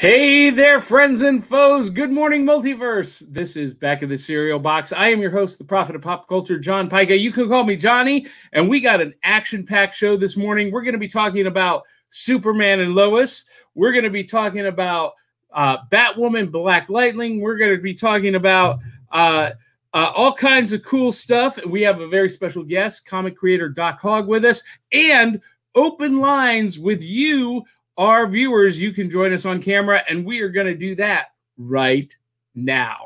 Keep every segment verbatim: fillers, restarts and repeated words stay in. Hey there, friends and foes. Good morning, Multiverse. This is Back of the Cereal Box. I am your host, the Prophet of Pop Culture, John Pyka. You can call me Johnny, and we got an action-packed show this morning. We're going to be talking about Superman and Lois. We're going to be talking about uh, Batwoman, Black Lightning. We're going to be talking about uh, uh, all kinds of cool stuff. We have a very special guest, comic creator Doc Hog, with us, and open lines with you, our viewers. You can join us on camera, and we are going to do that right now.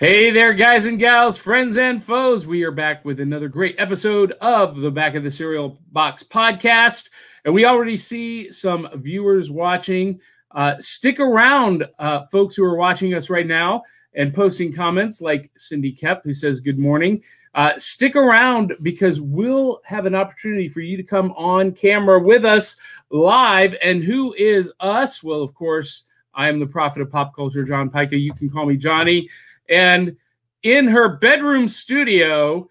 Hey there, guys and gals, friends and foes. We are back with another great episode of the Back of the Cereal Box podcast. And we already see some viewers watching. Uh, stick around, uh, folks who are watching us right now and posting comments, like Cindy Koepp, who says, good morning. Uh, stick around, because we'll have an opportunity for you to come on camera with us live. And who is us? Well, of course, I am the Prophet of Pop Culture, John Pyka. You can call me Johnny. And in her bedroom studio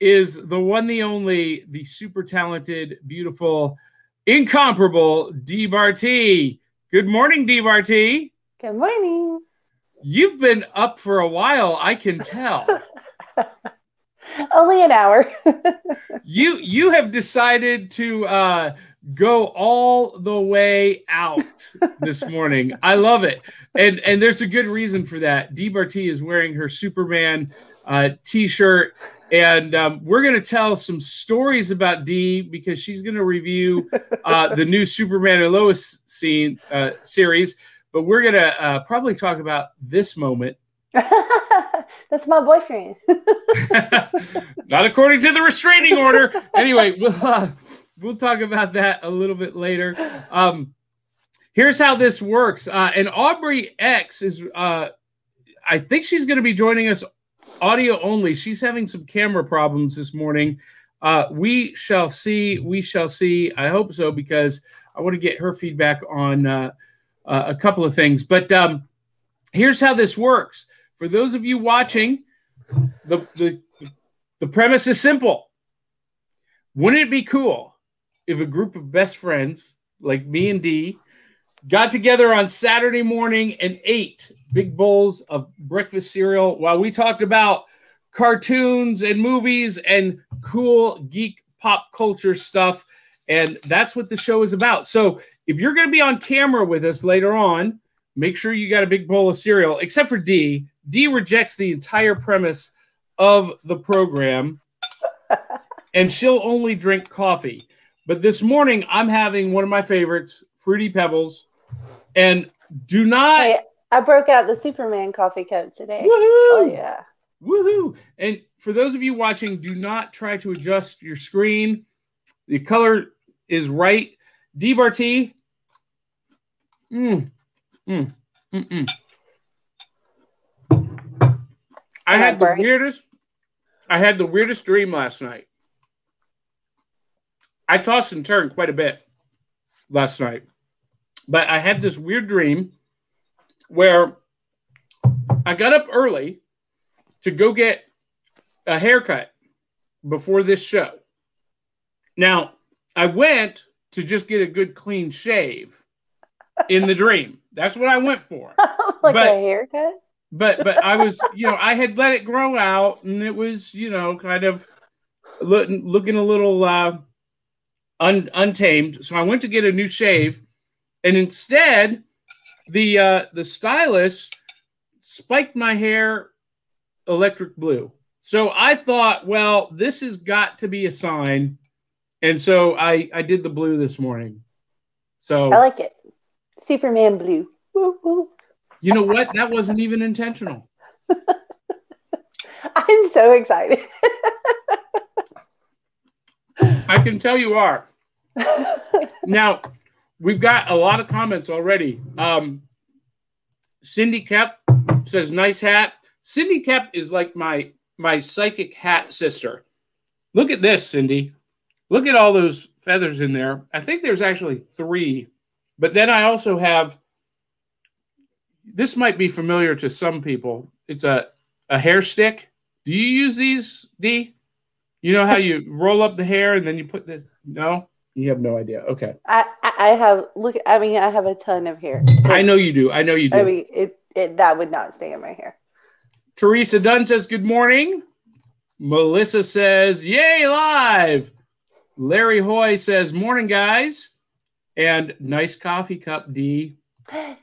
is the one, the only, the super talented, beautiful, incomparable Dee Bartee. Good morning, Dee Bartee. Good morning. You've been up for a while, I can tell. Only an hour. you you have decided to uh, go all the way out this morning. I love it. And and there's a good reason for that. Dee Bartee is wearing her Superman uh, t-shirt, and um, we're going to tell some stories about Dee, because she's going to review uh, the new Superman and Lois scene, uh, series. But we're going to uh, probably talk about this moment. That's my boyfriend. Not according to the restraining order. Anyway, we'll uh, we'll talk about that a little bit later. Um, here's how this works. Uh, and Aubrey X is, uh, I think she's going to be joining us audio only. She's having some camera problems this morning. Uh, we shall see. We shall see. I hope so, because I want to get her feedback on uh, uh, a couple of things. But um, here's how this works. For those of you watching, the, the, the premise is simple. Wouldn't it be cool if a group of best friends like me and Dee got together on Saturday morning and ate big bowls of breakfast cereal while we talked about cartoons and movies and cool geek pop culture stuff? And that's what the show is about. So if you're going to be on camera with us later on, make sure you got a big bowl of cereal, except for Dee. Dee rejects the entire premise of the program, and she'll only drink coffee. But this morning, I'm having one of my favorites, Fruity Pebbles. And do not... Hey, I broke out the Superman coffee cup today. Woohoo! Oh, yeah. Woohoo! And for those of you watching, do not try to adjust your screen. The color is right. Dee Bartee. Mmm. Mmm. Mmm. -mm. I had the weirdest, I had the weirdest dream last night. I tossed and turned quite a bit last night, but I had this weird dream where I got up early to go get a haircut before this show. Now, I went to just get a good clean shave in the dream. That's what I went for. Like but, a haircut? But but I was, you know, I had let it grow out, and it was, you know, kind of look, looking a little uh, un, untamed. So I went to get a new shave, and instead, the uh, the stylist spiked my hair electric blue. So I thought, well, this has got to be a sign, and so I I did the blue this morning. So I like it, Superman blue. Woo, woo. You know what? That wasn't even intentional. I'm so excited. I can tell you are. Now, we've got a lot of comments already. Um, Cindy Koepp says, nice hat. Cindy Koepp is like my, my psychic hat sister. Look at this, Cindy. Look at all those feathers in there. I think there's actually three. But then I also have, this might be familiar to some people. It's a, a hair stick. Do you use these, Dee? You know how you roll up the hair and then you put this? No? You have no idea. Okay. I, I have, look, I mean, I have a ton of hair. I know you do. I know you do. I mean, it, it, that would not stay in my hair. Teresa Dunn says, good morning. Melissa says, yay, live. Larry Hoy says, morning, guys. And nice coffee cup, Dee. Thanks.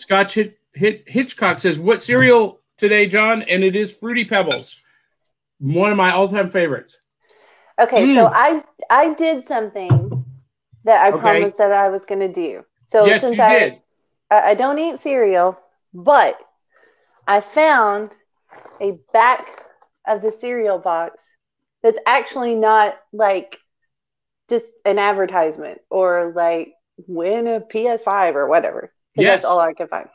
Scott Hitch Hitch Hitchcock says, what cereal today, John? And it is Fruity Pebbles. One of my all-time favorites. Okay, mm. so I I did something that I okay. promised that I was going to do. So yes, since you I, did. I don't eat cereal, but I found a back of the cereal box that's actually not like just an advertisement or like win a P S five or whatever. Yes. That's all I could find.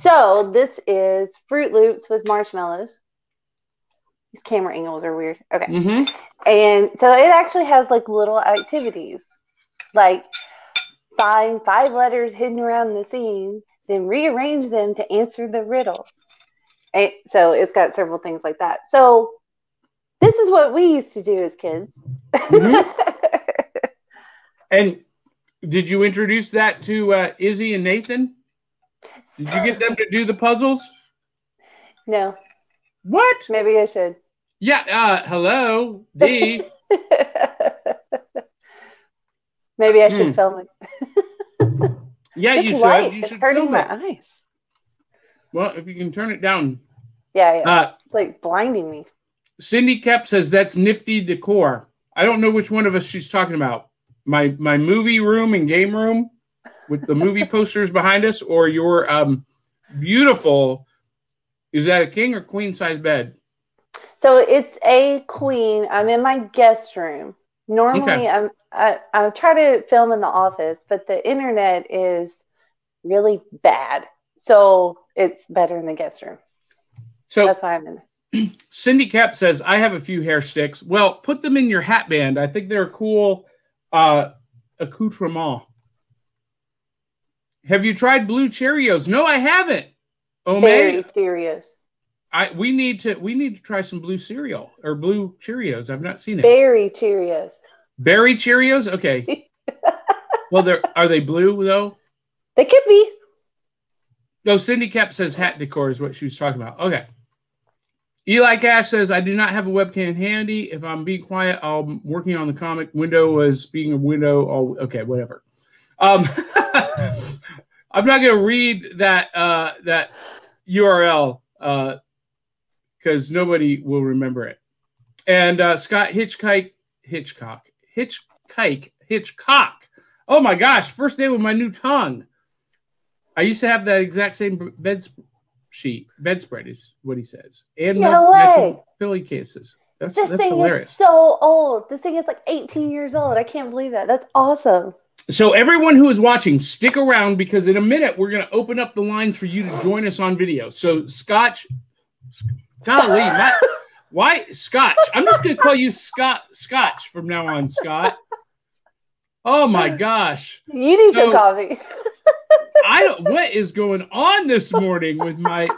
So this is Fruit Loops with marshmallows. These camera angles are weird. Okay. Mm-hmm. And so it actually has like little activities, like find five letters hidden around the scene, then rearrange them to answer the riddle. And so it's got several things like that. So this is what we used to do as kids. Mm-hmm. And did you introduce that to uh, Izzy and Nathan? Did you get them to do the puzzles? No. What? Maybe I should. Yeah. Uh, hello, Dee. Maybe I should mm. film it. Yeah, it's you light. should. You it's should hurting film my it. eyes. Well, if you can turn it down. Yeah, yeah. Uh, it's like blinding me. Cindy Koepp says that's nifty decor. I don't know which one of us she's talking about. My my movie room and game room with the movie posters behind us, or your um beautiful. Is that a king or queen size bed? So it's a queen. I'm in my guest room. Normally, okay. I'm I, I try to film in the office, but the internet is really bad, so it's better in the guest room. So that's why I'm in there. Cindy Koepp says I have a few hair sticks. Well, put them in your hat band. I think they're a cool uh, accoutrement. Have you tried blue Cheerios? No, I haven't. Oh, very serious. I we need to we need to try some blue cereal or blue Cheerios. I've not seen it. Berry Cheerios. Berry Cheerios? Okay. Well, they're are they blue though? They could be. No, Cindy Koepp says hat decor is what she was talking about. Okay. Eli Cash says I do not have a webcam handy. If I'm being quiet, I'm working on the comic. Window was being a window. All okay, whatever. Um I'm not gonna read that uh that U R L because uh, nobody will remember it. And uh, Scott Hitchcock, Hitchcock, Hitchcock, Hitchcock. Oh my gosh! First day with my new tongue. I used to have that exact same bed sheet, bedspread is what he says. And no way. Philly cases. That's, this that's thing hilarious. Is so old. This thing is like eighteen years old. I can't believe that. That's awesome. So everyone who is watching, stick around because in a minute we're going to open up the lines for you to join us on video. So Scotch, golly, not, why Scotch? I'm just going to call you Scott, Scotch from now on, Scott. Oh my gosh! You need so, your coffee. I don't. What is going on this morning with my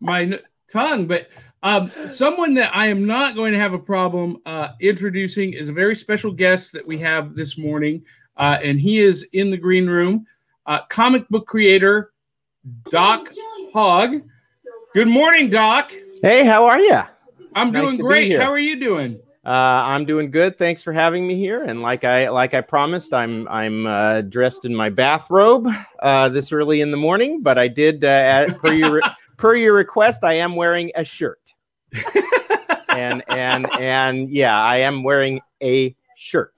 my tongue? But um, someone that I am not going to have a problem uh, introducing is a very special guest that we have this morning. Uh, and he is in the green room. Uh, comic book creator, Doc Hog. Good morning, Doc. Hey, how are you? I'm nice doing great. How are you doing? Uh, I'm doing good. Thanks for having me here. And like I like I promised, I'm I'm uh, dressed in my bathrobe uh, this early in the morning. But I did uh, add, per your per your request, I am wearing a shirt. and and and yeah, I am wearing a shirt.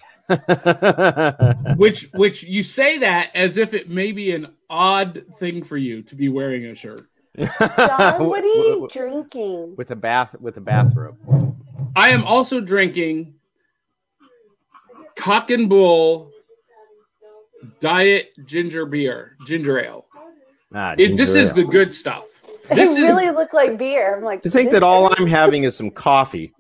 which which you say that as if it may be an odd thing for you to be wearing a shirt. John, what are you drinking? With a bath with a bathrobe. I am also drinking Cock and Bull Diet Ginger Beer, Ginger Ale. Ah, ginger it, this ale. is the good stuff. This it is, really looked like beer. I'm like, to think that all I'm having is some coffee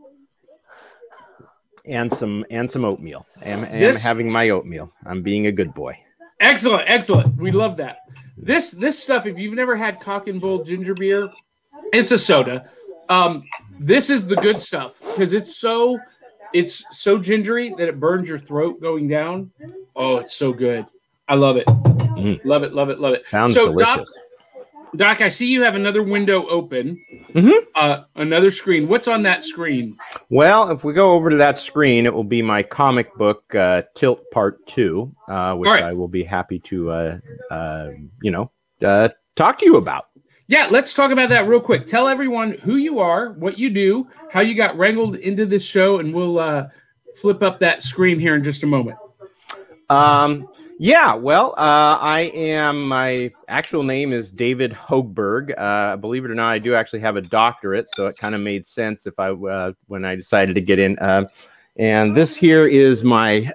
and some and some oatmeal. I'm, this, I'm having my oatmeal. I'm being a good boy. Excellent, excellent. We love that. This this stuff. If you've never had cock and bull ginger beer, it's a soda. Um, this is the good stuff because it's so it's so gingery that it burns your throat going down. Oh, it's so good. I love it. Mm. Love it. Love it. Love it. Sounds so delicious. Doc, Doc, I see you have another window open, mm-hmm. uh, another screen. What's on that screen? Well, if we go over to that screen, it will be my comic book, uh, Tilt Part two, uh, which right. I will be happy to, uh, uh, you know, uh, talk to you about. Yeah, let's talk about that real quick. Tell everyone who you are, what you do, how you got wrangled into this show, and we'll uh, flip up that screen here in just a moment. Um. Yeah, well, uh, I am, my actual name is David Hogberg. Uh, believe it or not, I do actually have a doctorate, so it kind of made sense if I, uh, when I decided to get in. Uh, and this here is my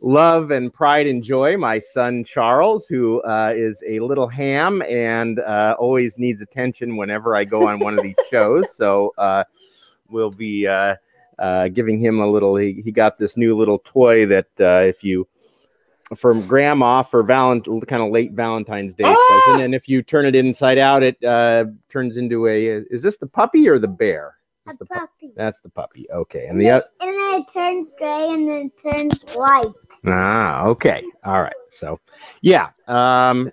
love and pride and joy, my son Charles, who uh, is a little ham and uh, always needs attention whenever I go on one of these shows. So uh, we'll be uh, uh, giving him a little, he, he got this new little toy that uh, if you, from grandma for Valentine, kind of late Valentine's Day ah! present, and if you turn it inside out, it uh, turns into a. Is this the puppy or the bear? Is the puppy. Pu that's the puppy. Okay, and the and then, and then it turns gray and then it turns white. Ah, okay, all right. So, yeah, um,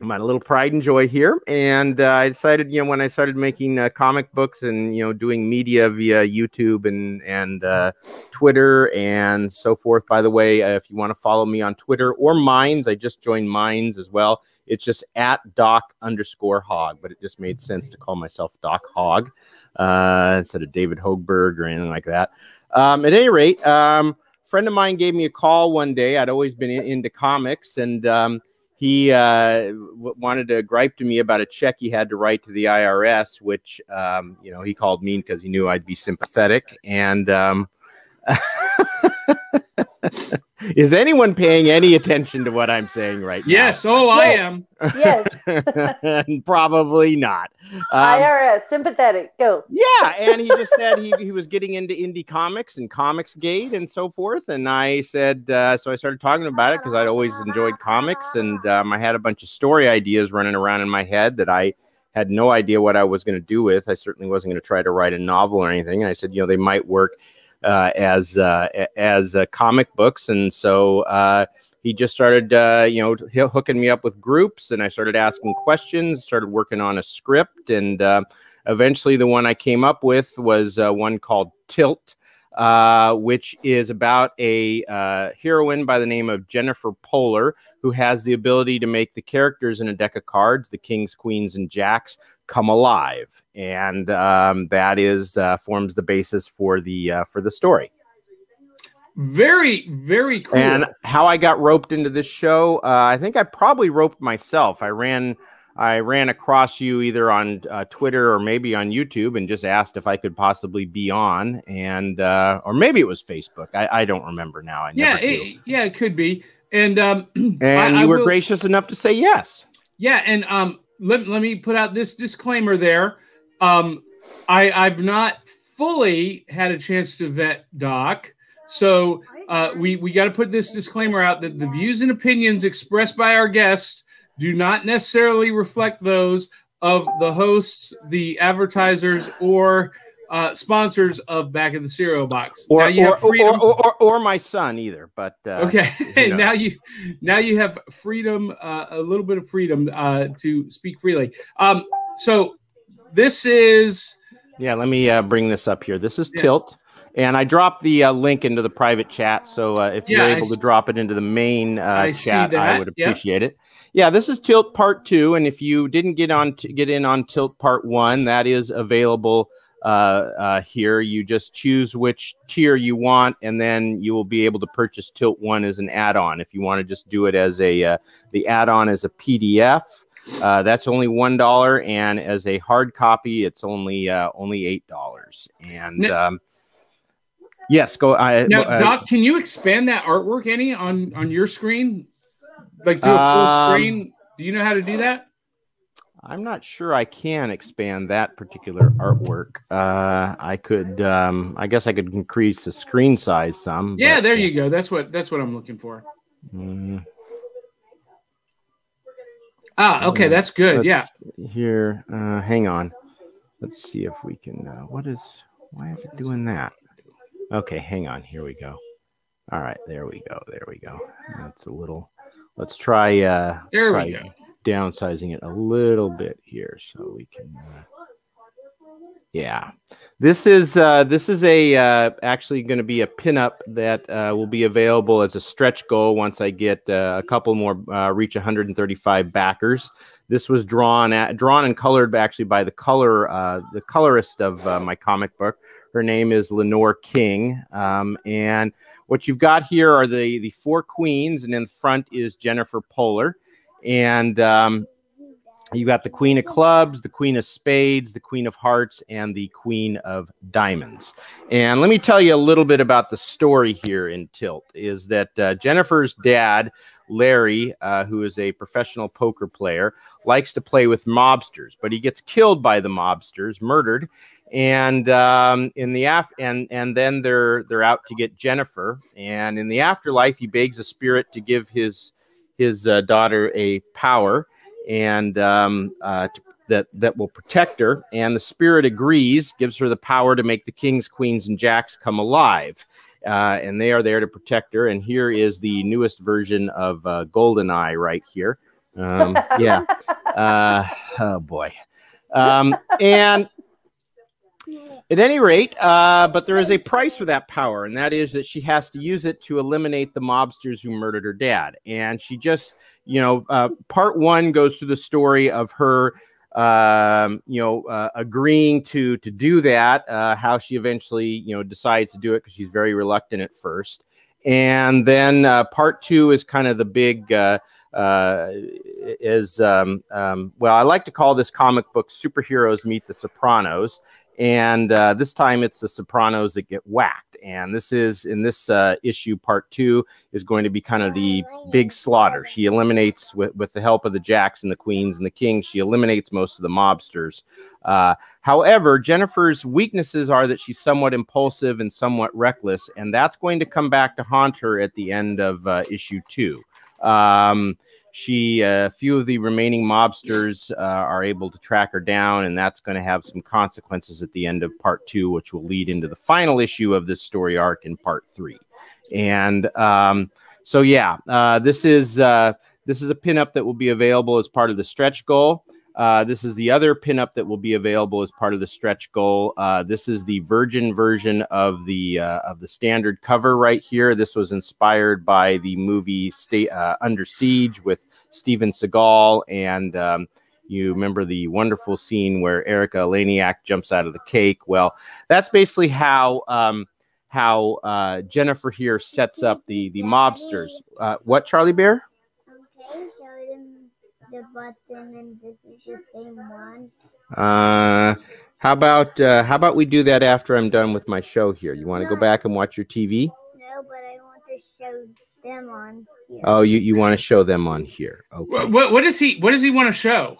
I'm at a little pride and joy here, and uh, I decided, you know, when I started making uh, comic books and you know doing media via YouTube and and uh, Twitter and so forth. By the way, uh, if you want to follow me on Twitter or Minds, I just joined Minds as well. It's just at Doc underscore Hog, but it just made sense to call myself Doc Hog uh, instead of David Hogberg or anything like that. Um, at any rate, um, a friend of mine gave me a call one day. I'd always been in into comics and. Um, He uh, w wanted to gripe to me about a check he had to write to the I R S, which, um, you know, he called mean because he knew I'd be sympathetic. And um, is anyone paying any attention to what I'm saying right now? Yes. Oh, I am. Yes. Probably not. Um, I R S, sympathetic. Go. Yeah. And he just said he, he was getting into indie comics and Comicsgate and so forth. And I said, uh, so I started talking about it because I'd always enjoyed comics. And um, I had a bunch of story ideas running around in my head that I had no idea what I was going to do with. I certainly wasn't going to try to write a novel or anything. And I said, you know, they might work uh, as, uh, as, uh, comic books. And so, uh, he just started, uh, you know, hooking me up with groups and I started asking questions, started working on a script. And, um, uh, eventually the one I came up with was uh, one called Tilt, uh, which is about a, uh, heroine by the name of Jennifer Poehler, who has the ability to make the characters in a deck of cards, the kings, queens, and jacks, come alive. And, um, that is, uh, forms the basis for the, uh, for the story. Very, very cool. And how I got roped into this show, uh, I think I probably roped myself. I ran, I ran across you either on uh, Twitter or maybe on YouTube, and just asked if I could possibly be on, and uh, or maybe it was Facebook. I, I don't remember now. I never yeah, it, yeah, it could be. And um, and I, you I were will... gracious enough to say yes. Yeah, and um, let let me put out this disclaimer there. Um, I I've not fully had a chance to vet Doc. So uh, we, we got to put this disclaimer out that the views and opinions expressed by our guests do not necessarily reflect those of the hosts, the advertisers, or uh, sponsors of Back of the Cereal Box. Or, now you or, have freedom. Or, or, or, or my son either. But uh, okay, you know. now, you, now you have freedom, uh, a little bit of freedom uh, to speak freely. Um, so this is... Yeah, let me uh, bring this up here. This is yeah. Tilt. And I dropped the uh, link into the private chat, so uh, if yeah, you're able I to drop it into the main uh, I chat, I would appreciate yep. it. Yeah, this is Tilt Part Two, and if you didn't get on to get in on Tilt Part One, that is available uh, uh, here. You just choose which tier you want, and then you will be able to purchase Tilt One as an add-on. If you want to just do it as a uh, the add-on as a P D F, uh, that's only one dollar, and as a hard copy, it's only uh, only eight dollars. And um, Yes, go. I, now, uh, Doc, can you expand that artwork any on on your screen? Like do a full um, screen? Do you know how to do that? I'm not sure I can expand that particular artwork. Uh, I could, um, I guess I could increase the screen size some. Yeah, but, there you go. That's what that's what I'm looking for. Mm. Ah, okay, that's good. Let's, yeah. Here, uh, hang on. Let's see if we can. Uh, what is? Why is it doing that? Okay, hang on. Here we go. All right, there we go. There we go. That's a little. Let's try. Uh, there try we go. Downsizing it a little bit here so we can uh, yeah this is uh this is a uh actually going to be a pinup that uh will be available as a stretch goal once I get uh, a couple more uh, reach one hundred thirty-five backers. This was drawn at drawn and colored actually by the color uh the colorist of uh, my comic book. Her name is Lenore King, um, and what you've got here are the the four queens, and in front is Jennifer Poehler. And um, you got the Queen of Clubs, the Queen of Spades, the Queen of Hearts, and the Queen of Diamonds. And let me tell you a little bit about the story here in Tilt, is that uh, Jennifer's dad, Larry, uh, who is a professional poker player, likes to play with mobsters, but he gets killed by the mobsters, murdered. And um, in the af and and then they're they're out to get Jennifer. And in the afterlife, he begs a spirit to give his his uh, daughter a power and um, uh, to, that, that will protect her. And the spirit agrees, gives her the power to make the kings, queens, and jacks come alive. Uh, and they are there to protect her. And here is the newest version of uh, GoldenEye right here. Um, yeah. Uh, oh, boy. Um, and... At any rate, uh, but there is a price for that power, and that is that she has to use it to eliminate the mobsters who murdered her dad. And she just, you know, uh, part one goes through the story of her, um, you know, uh, agreeing to to do that, uh, how she eventually, you know, decides to do it because she's very reluctant at first. And then uh, part two is kind of the big... Uh, uh is um um well I like to call this comic book Superheroes Meet the Sopranos, and uh this time it's the Sopranos that get whacked. And this is in this uh issue, part two is going to be kind of the big slaughter. She eliminates, with with the help of the jacks and the queens and the kings, she eliminates most of the mobsters. Uh however, Jennifer's weaknesses are that she's somewhat impulsive and somewhat reckless, and that's going to come back to haunt her at the end of uh, issue two. Um, she, a uh, few of the remaining mobsters, uh, are able to track her down, and that's going to have some consequences at the end of part two, which will lead into the final issue of this story arc in part three. And, um, so yeah, uh, this is, uh, this is a pinup that will be available as part of the stretch goal. Uh, this is the other pinup that will be available as part of the stretch goal. Uh, this is the virgin version of the uh, of the standard cover right here. This was inspired by the movie Stay, uh, Under Siege with Steven Seagal. And um, you remember the wonderful scene where Erika Eleniak jumps out of the cake. Well, that's basically how... Um, how uh, Jennifer here sets up the, the mobsters. Uh, what, Charlie Bear? The button, and this is the same one. Uh, how about uh, how about we do that after I'm done with my show here? You want to no. go back and watch your T V? No, but I want to show them on here. Oh, you you want to show them on here? Okay. What what, what does he what does he want to show?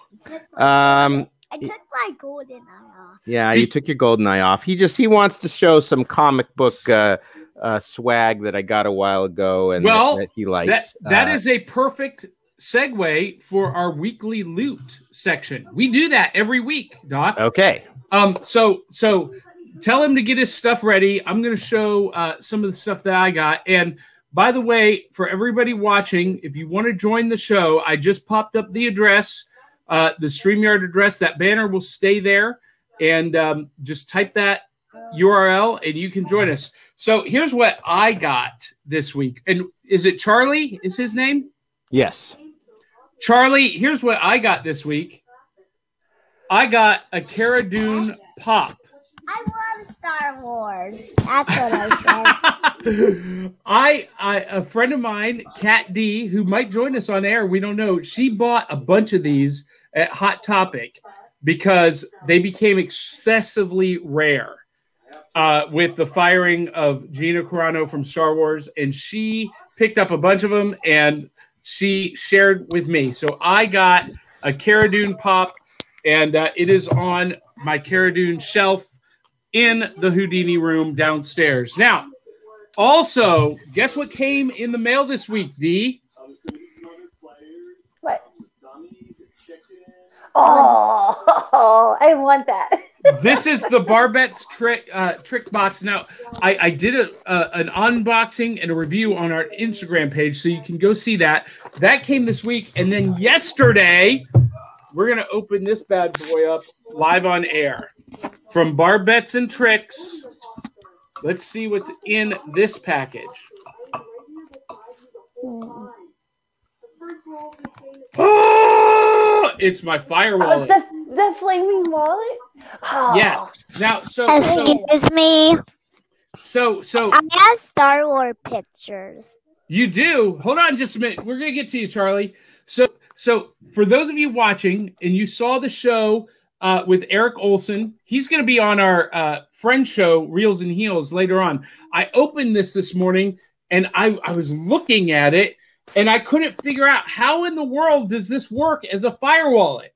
Um. I took my golden eye off. Yeah, you took your golden eye off. He just he wants to show some comic book uh, uh, swag that I got a while ago, and well, that, that he likes. That that uh, is a perfect segue for our weekly loot section. We do that every week, Doc. Okay. Um. So so, tell him to get his stuff ready. I'm going to show uh, some of the stuff that I got. And by the way, for everybody watching, if you want to join the show, I just popped up the address, uh, the StreamYard address. That banner will stay there, and um, just type that U R L, and you can join us. So here's what I got this week. And is it Charlie? Is his name? Yes. Charlie, here's what I got this week. I got a Cara Dune pop. I love Star Wars. That's what I said. I, I, a friend of mine, Kat D, who might join us on air, we don't know, she bought a bunch of these at Hot Topic because they became excessively rare uh, with the firing of Gina Carano from Star Wars, and she picked up a bunch of them and she shared with me. So I got a Cara Dune pop. And uh, it is on my Cara Dune shelf in the Houdini room downstairs. Now, also, guess what came in the mail this week, Dee? What? Oh, I want that. This is the Barbette's Trick uh, Trick box. Now, I, I did a, uh, an unboxing and a review on our Instagram page, so you can go see that. That came this week, and then yesterday, we're gonna open this bad boy up live on air from Barbette's and Tricks. Let's see what's in this package. Oh, it's my fire wallet. Oh, the, the flaming wallet? Oh. Yeah. Now, so excuse so, me. So, so I have Star Wars pictures. You do? Hold on, just a minute. We're gonna get to you, Charlie. So, so for those of you watching, and you saw the show uh, with Eric Olson, he's gonna be on our uh, friend show, Reels and Heels, later on. I opened this this morning, and I, I was looking at it. And I couldn't figure out how in the world does this work as a fire wallet.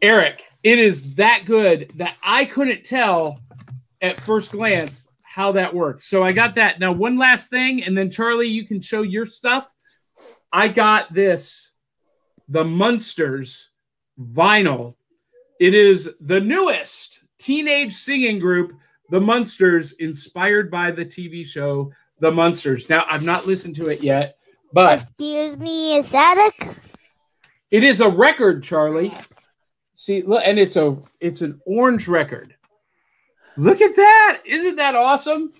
Eric, it is that good that I couldn't tell at first glance how that works. So I got that. Now, one last thing, and then, Charlie, you can show your stuff. I got this, the Munsters vinyl. It is the newest teenage singing group, the Munsters, inspired by the T V show, The Munsters. Now, I've not listened to it yet. But excuse me, is that a? It is a record, Charlie. See, look, and it's a it's an orange record. Look at that! Isn't that awesome?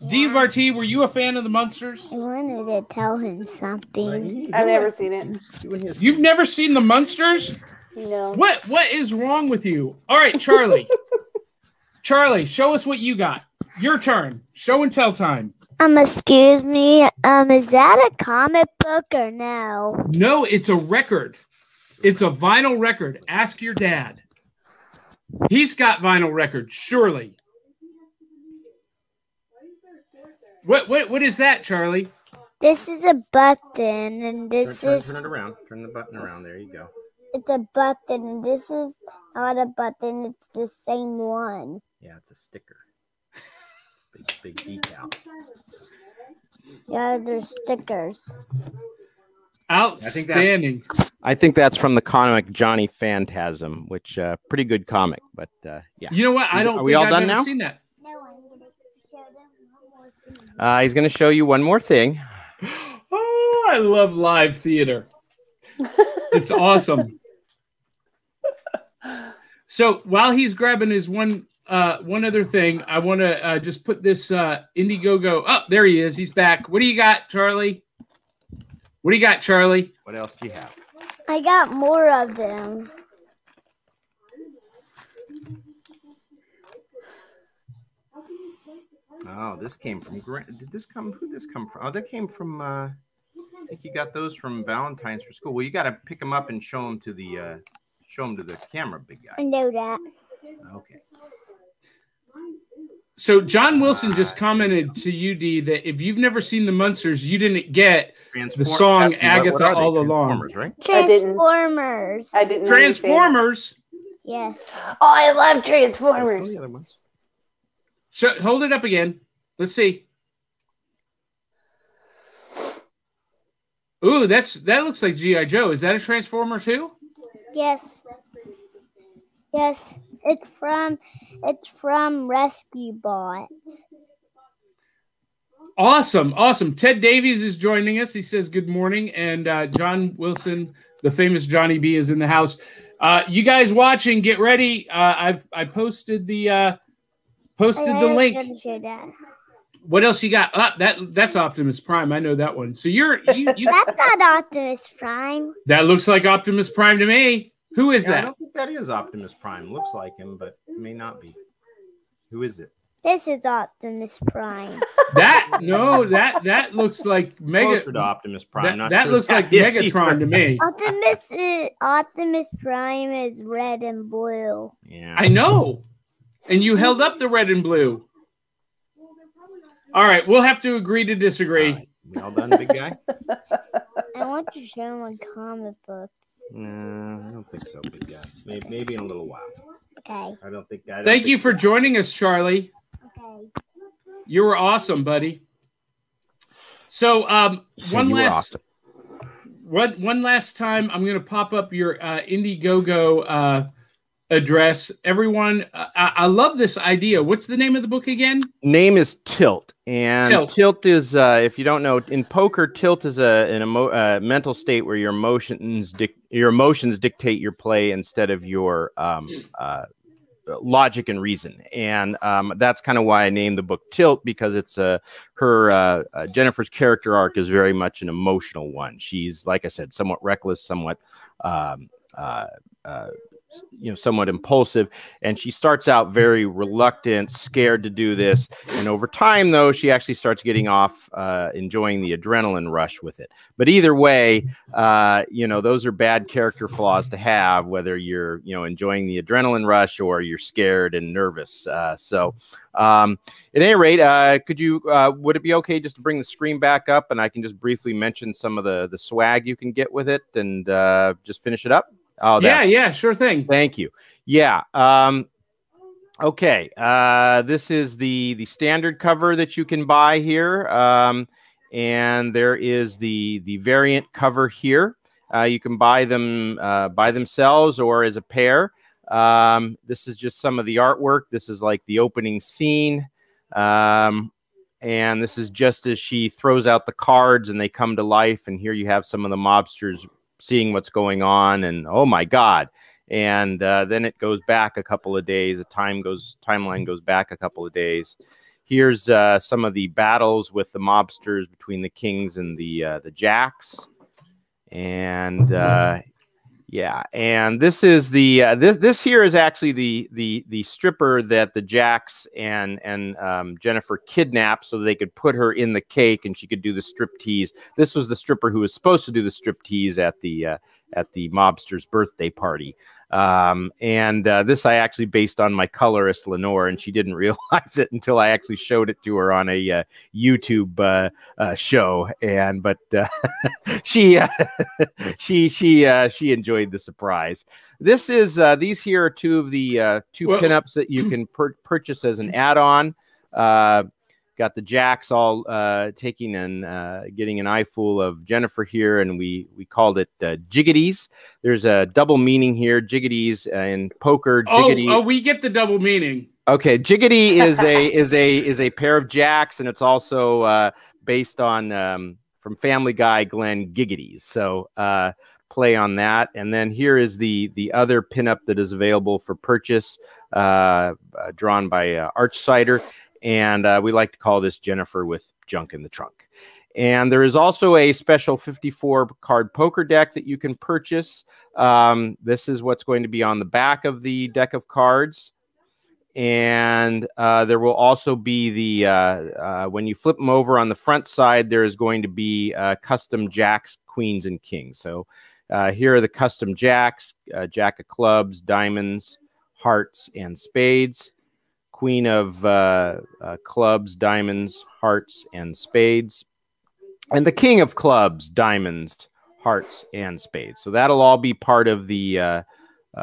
Yeah. Dee Bartee, were you a fan of the Munsters? I wanted to tell him something. I've never seen it. You've never seen the Munsters? No. What What is wrong with you? All right, Charlie. Charlie, show us what you got. Your turn. Show and tell time. Um, excuse me, um, is that a comic book or no? No, it's a record. It's a vinyl record. Ask your dad. He's got vinyl records, surely. What what what is that, Charlie? This is a button, and this turn, turn, is... Turn it around. Turn the button around. There you go. It's a button, and this is not a button. It's the same one. Yeah, it's a sticker. Big, big decal. Yeah, there's stickers. Outstanding. I think, I think that's from the comic Johnny Phantasm, which uh, pretty good comic, but uh, yeah. You know what? I don't. Are think we all I've done now? Seen that. No, I'm gonna show them one more thing. Uh, he's going to show you one more thing. Oh, I love live theater. It's awesome. So while he's grabbing his one. Uh, one other thing, I want to uh, just put this uh, Indiegogo. Oh, there he is. He's back. What do you got, Charlie? What do you got, Charlie? What else do you have? I got more of them. Oh, this came from Grant. Did this come? Who did this come from? Oh, that came from. Uh, I think you got those from Valentine's for school. Well, you got to pick them up and show them to the uh, show them to the camera, big guy. I know that. Okay. So John Wilson just commented to you, Dee, that if you've never seen the Munsters, you didn't get the song Agatha All Along. Transformers, right? Transformers. I didn't. I didn't Transformers. Yes. Oh, I love Transformers. The other ones. So, hold it up again. Let's see. Ooh, that's that looks like G I Joe. Is that a Transformer too? Yes. Yes. It's from it's from Rescue Bot. Awesome, awesome. Ted Davies is joining us. He says good morning, and uh, John Wilson, the famous Johnny B, is in the house. Uh, you guys watching, get ready. Uh, I've I posted the uh, posted I the link. Gonna show that. What else you got? Uh, that that's Optimus Prime. I know that one. So you're you, you... that's not Optimus Prime. That looks like Optimus Prime to me. Who is yeah, that? I don't think that is Optimus Prime. Looks like him, but may not be. Who is it? This is Optimus Prime. That no, that that looks like Mega. Closer to Optimus Prime. That, not that looks like yes, Megatron to me. Optimus is, Optimus Prime is red and blue. Yeah, I know. And you held up the red and blue. All right, we'll have to agree to disagree. All right. We all done, big guy. I want to show him a comic book. No, I don't think so, big guy. Maybe, maybe in a little while. Okay. I don't think. I don't Thank think you for that. joining us, Charlie. Okay. You were awesome, buddy. So, um, so one last, awesome. one one last time, I'm going to pop up your uh, Indiegogo uh, address. Everyone, uh, I, I love this idea. What's the name of the book again? Name is Tilt, and Tilt, tilt is, uh, if you don't know, in poker, tilt is a an emo uh, mental state where your emotions dic your emotions dictate your play instead of your um, uh, logic and reason, and um, that's kind of why I named the book Tilt, because it's a uh, her uh, uh, Jennifer's character arc is very much an emotional one. She's, like I said, somewhat reckless, somewhat um, uh, uh, you know, somewhat impulsive, and she starts out very reluctant, scared to do this, and over time, though, she actually starts getting off, uh, enjoying the adrenaline rush with it. But either way, uh, you know, those are bad character flaws to have, whether you're, you know, enjoying the adrenaline rush or you're scared and nervous. Uh, so, um, at any rate, uh, could you, uh, would it be okay just to bring the screen back up, and I can just briefly mention some of the the swag you can get with it, and uh, just finish it up? Oh, yeah, yeah, sure thing. Thank you. Yeah. Um, okay. Uh, this is the the standard cover that you can buy here. Um, and there is the the variant cover here. Uh, you can buy them uh, by themselves or as a pair. Um, this is just some of the artwork. This is like the opening scene. Um, and this is just as she throws out the cards and they come to life. And here you have some of the mobsters seeing what's going on, and oh my God. And uh, then it goes back a couple of days. The time goes, timeline goes back a couple of days. Here's uh, some of the battles with the mobsters between the Kings and the uh, the Jacks. And uh, yeah, and this is the uh, this this here is actually the the the stripper that the Jacks and and um, Jennifer kidnapped so they could put her in the cake and she could do the striptease. This was the stripper who was supposed to do the striptease at the uh, at the mobster's birthday party. Um, and uh, this I actually based on my colorist Lenore, and she didn't realize it until I actually showed it to her on a uh, YouTube uh, uh, show. And but uh, she uh, she she uh, she enjoyed the surprise. This is uh, these here are two of the uh, two Whoa. pinups that you can pur purchase as an add-on. Uh, got the Jacks all uh, taking and uh, getting an eyeful of Jennifer here, and we we called it uh, jiggities. There's a double meaning here, jiggities and poker. Jiggity. Oh, oh, we get the double meaning. Okay, jiggity is a is a is a pair of Jacks, and it's also uh, based on um, from Family Guy, Glenn Giggities. So uh, play on that. And then here is the the other pinup that is available for purchase, uh, uh, drawn by uh, Archsider. And uh, we like to call this Jennifer with Junk in the Trunk. And there is also a special fifty-four card poker deck that you can purchase. Um, this is what's going to be on the back of the deck of cards. And uh, there will also be the, uh, uh, when you flip them over on the front side, there is going to be uh, custom Jacks, Queens, and Kings. So uh, here are the custom Jacks, uh, Jack of Clubs, Diamonds, Hearts, and Spades. Queen of uh, uh, Clubs, Diamonds, Hearts, and Spades, and the King of Clubs, Diamonds, Hearts, and Spades. So that'll all be part of the uh, uh,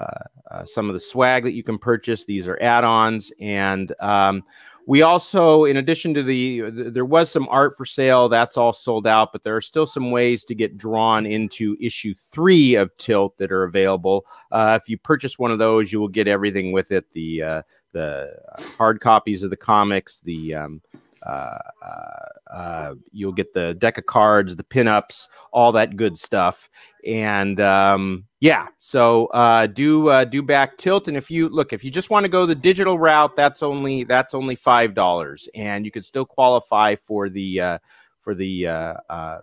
uh, some of the swag that you can purchase. These are add-ons, and um, we also, in addition to the, th there was some art for sale. That's all sold out, but there are still some ways to get drawn into issue three of Tilt that are available. Uh, if you purchase one of those, you will get everything with it. The uh, the hard copies of the comics, the um, uh, uh, uh, you'll get the deck of cards, the pinups, all that good stuff. And um, yeah, so uh, do uh, do back Tilt. And if you look, if you just want to go the digital route, that's only that's only five dollars, and you can still qualify for the uh, for the uh, uh,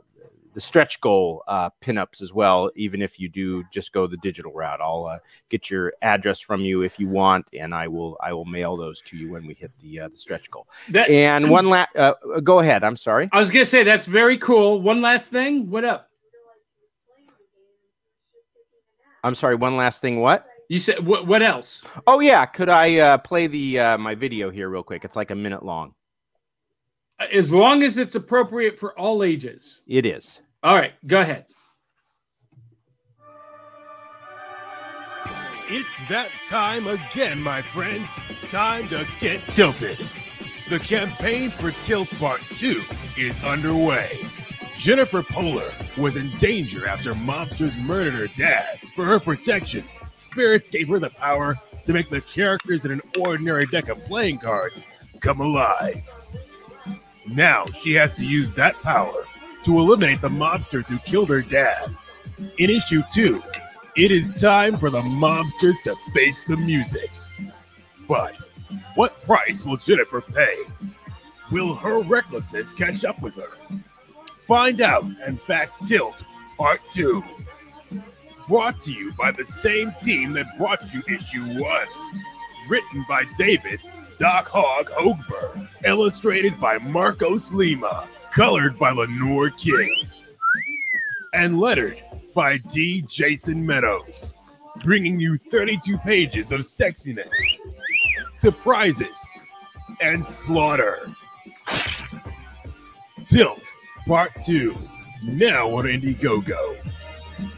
the stretch goal uh, pinups as well, even if you do just go the digital route. I'll uh, get your address from you if you want, and I will I will mail those to you when we hit the uh, the stretch goal. That, and one last, uh, go ahead. I'm sorry. I was gonna say that's very cool. One last thing. What up? I'm sorry. One last thing. What? You said what? What else? Oh yeah. Could I uh, play the uh, my video here real quick? It's like a minute long. As long as it's appropriate for all ages. It is. All right, go ahead. It's that time again, my friends. Time to get tilted. The campaign for Tilt Part two is underway. Jennifer Poehler was in danger after mobsters murdered her dad. For her protection, spirits gave her the power to make the characters in an ordinary deck of playing cards come alive. Now she has to use that power to eliminate the mobsters who killed her dad. In issue two, it is time for the mobsters to face the music. But what price will Jennifer pay? Will her recklessness catch up with her? Find out and back Tilt Part two. Brought to you by the same team that brought you issue one. Written by David Doc Hog Hogberg. Illustrated by Marcos Lima. Colored by Lenore King. And lettered by D. Jason Meadows. Bringing you thirty-two pages of sexiness, surprises, and slaughter. Tilt Part two, now on Indiegogo.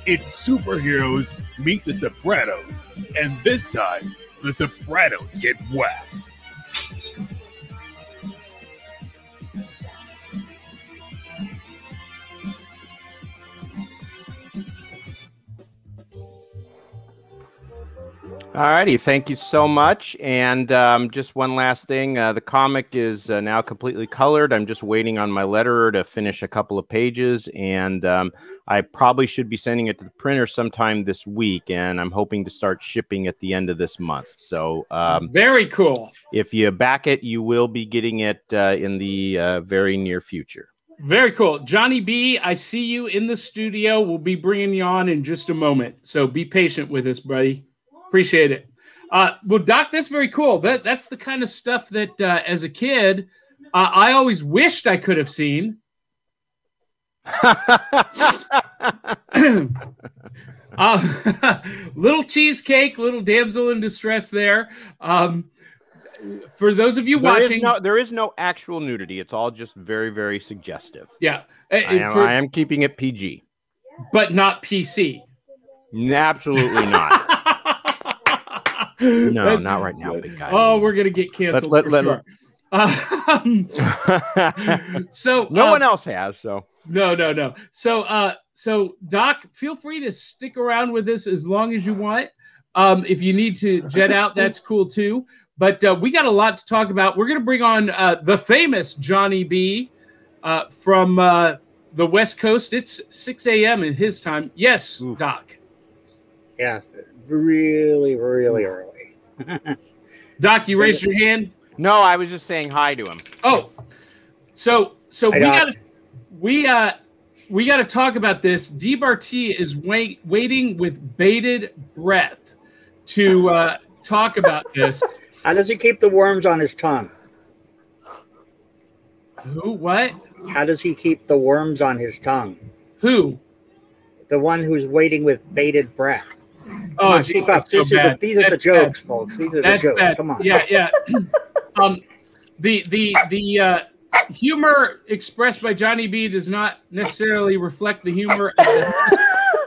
It's superheroes meet the Sopranos, and this time, the Sopranos get whacked. Alrighty, thank you so much. And um, just one last thing. Uh, the comic is uh, now completely colored. I'm just waiting on my letterer to finish a couple of pages. And um, I probably should be sending it to the printer sometime this week. And I'm hoping to start shipping at the end of this month. So um, very cool. If you back it, you will be getting it uh, in the uh, very near future. Very cool. Johnny B, I see you in the studio. We'll be bringing you on in just a moment. So be patient with us, buddy. Appreciate it. Uh, well, Doc, that's very cool. That That's the kind of stuff that uh, as a kid, uh, I always wished I could have seen. uh, little cheesecake, little damsel in distress there. Um, for those of you there watching. Is no, there is no actual nudity. It's all just very, very suggestive. Yeah. I am, for, I am keeping it P G. But not P C. Absolutely not. No, but, not right now, big guy. Oh, we're gonna get canceled. Let, let, for let, sure. let, um, so no uh, one else has. So no, no, no. So, uh, so Doc, feel free to stick around with us as long as you want. Um, if you need to jet out, that's cool too. But uh, we got a lot to talk about. We're gonna bring on uh, the famous Johnny B uh, from uh, the West Coast. It's six A M in his time. Yes, oof. Doc. Yeah, really, really early. Doc, you raised your hand? No, I was just saying hi to him. Oh, so so we got we uh we got to talk about this. Dee Bartee is wait, waiting with bated breath to uh, talk about this. How does he keep the worms on his tongue? Who? What? How does he keep the worms on his tongue? Who? The one who's waiting with bated breath. Oh, on, geez, that's so these, bad. Are the, these are that's the jokes, bad. Folks. These are that's the jokes. Bad. Come on. Yeah, yeah. um, the the the uh, humor expressed by Johnny B does not necessarily reflect the humor of the,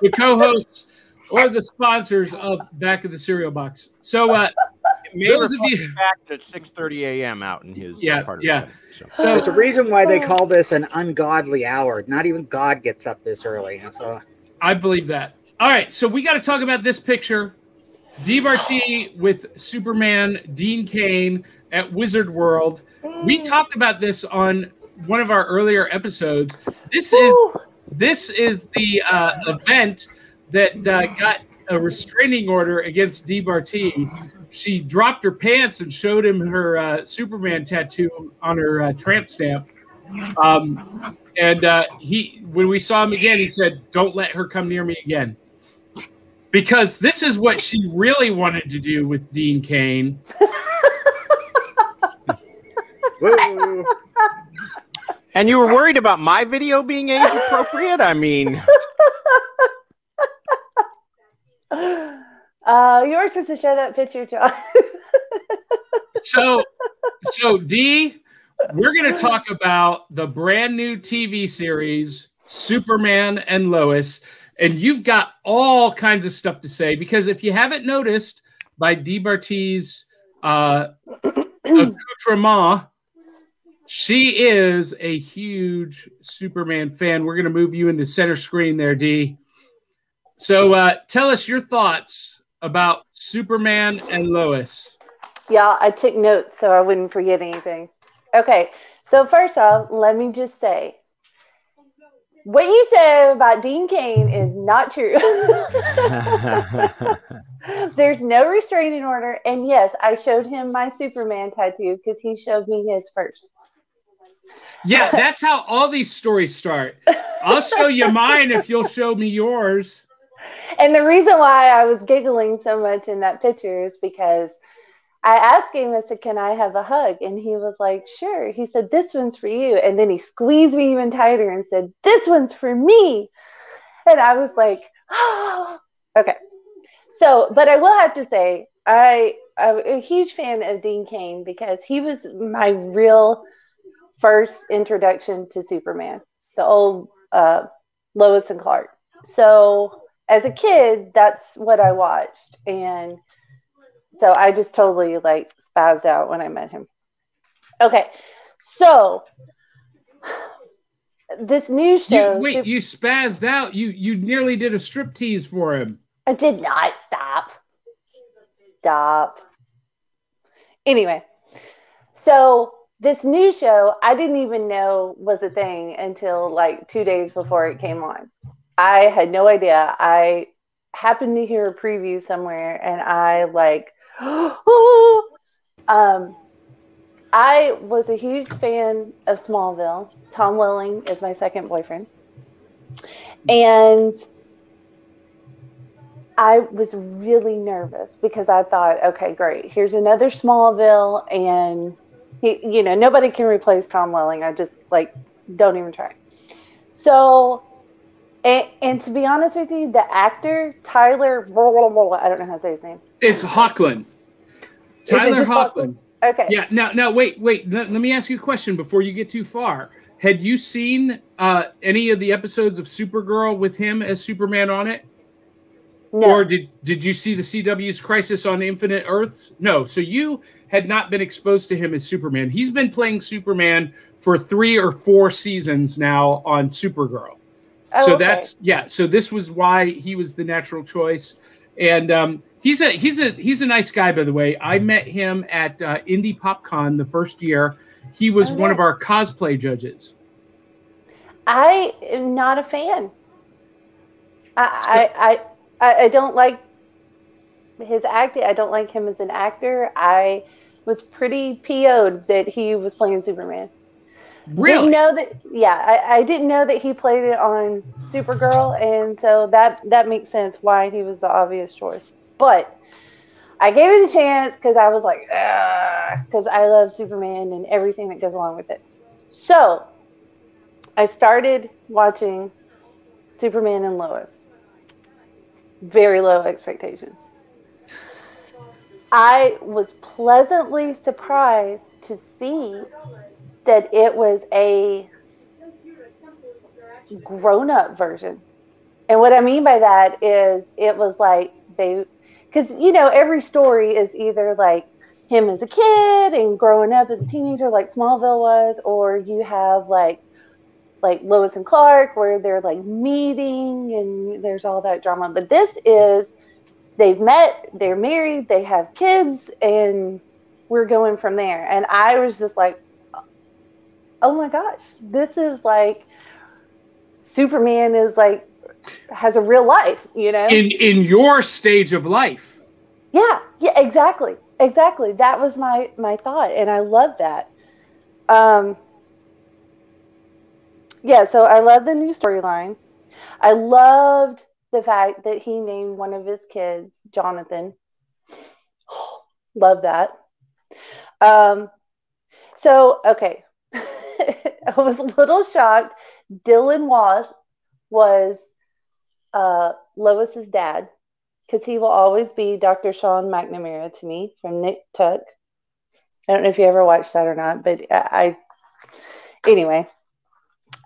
the co-hosts or the sponsors of Back of the Cereal Box. So, uh, those of you back at six thirty A M out in his yeah part of yeah. The so. so there's a reason why they call this an ungodly hour. Not even God gets up this early. So I believe that. All right, so we got to talk about this picture. Dee Bartee with Superman, Dean Cain at Wizard World. We talked about this on one of our earlier episodes. This is this is the uh, event that uh, got a restraining order against Dee Bartee. She dropped her pants and showed him her uh, Superman tattoo on her uh, tramp stamp. Um, and uh, he, when we saw him again, he said, "Don't let her come near me again." Because this is what she really wanted to do with Dean Cain. And you were worried about my video being age appropriate? I mean. Uh, you were supposed to show that picture, John. so, so Dee, we're going to talk about the brand new T V series, Superman and Lois. And you've got all kinds of stuff to say, because if you haven't noticed by Dee Bartee's uh, accoutrement, she is a huge Superman fan. We're going to move you into center screen there, Dee. So uh, tell us your thoughts about Superman and Lois. Yeah, I took notes so I wouldn't forget anything. Okay, so first off, let me just say, what you said about Dean Cain is not true. There's no restraining order. And yes, I showed him my Superman tattoo because he showed me his first. Yeah, that's how all these stories start. I'll show you mine if you'll show me yours. And the reason why I was giggling so much in that picture is because I asked him, I said, can I have a hug? And he was like, sure. He said, this one's for you. And then he squeezed me even tighter and said, this one's for me. And I was like, oh, okay. So, but I will have to say, I, I'm a huge fan of Dean Cain because he was my real first introduction to Superman, the old uh, Lois and Clark. So as a kid, that's what I watched. And so I just totally like spazzed out when I met him. Okay, so this new show. You, wait, Super you spazzed out? You you nearly did a striptease for him. I did not. Stop. Stop. Anyway, so this new show I didn't even know was a thing until like two days before it came on. I had no idea. I happened to hear a preview somewhere, and I like. um, I was a huge fan of Smallville. Tom Welling is my second boyfriend. And I was really nervous because I thought, okay, great. Here's another Smallville. And, he, you know, nobody can replace Tom Welling. I just, like, don't even try. So, and, and to be honest with you, the actor, Tyler, blah, blah, blah, I don't know how to say his name. It's Hoechlin. Tyler Hoechlin. Okay. Yeah. Now, now, wait, wait. Let, let me ask you a question before you get too far. Had you seen uh, any of the episodes of Supergirl with him as Superman on it? No. Or did did you see the C W's Crisis on Infinite Earths? No. So you had not been exposed to him as Superman. He's been playing Superman for three or four seasons now on Supergirl. Oh, so okay. That's yeah. So this was why he was the natural choice, and. Um, He's a he's a he's a nice guy, by the way. I met him at uh, Indie PopCon the first year. He was oh, one nice. of our cosplay judges. I am not a fan. I I, I I don't like his acting. I don't like him as an actor. I was pretty P O'd that he was playing Superman. Really? Didn't know that? Yeah, I, I didn't know that he played it on Supergirl, and so that that makes sense why he was the obvious choice. But I gave it a chance because I was like, because I love Superman and everything that goes along with it. So I started watching Superman and Lois. Very low expectations. I was pleasantly surprised to see that it was a grown-up version. And what I mean by that is it was like they... Because, you know, every story is either, like, him as a kid and growing up as a teenager like Smallville was, or you have, like, like Lois and Clark where they're, like, meeting and there's all that drama. But this is they've met, they're married, they have kids, and we're going from there. And I was just like, oh, my gosh, this is, like, Superman is, like, has a real life, you know, in in your stage of life. Yeah, yeah, exactly, exactly. That was my my thought, and I love that. Um, yeah, so I love the new storyline. I loved the fact that he named one of his kids Jonathan. Oh, love that. Um, so okay, I was a little shocked. Dylan was was. Uh, Lois's dad, because he will always be Doctor Sean McNamara to me from Nick Tuck. I don't know if you ever watched that or not, but I, I anyway,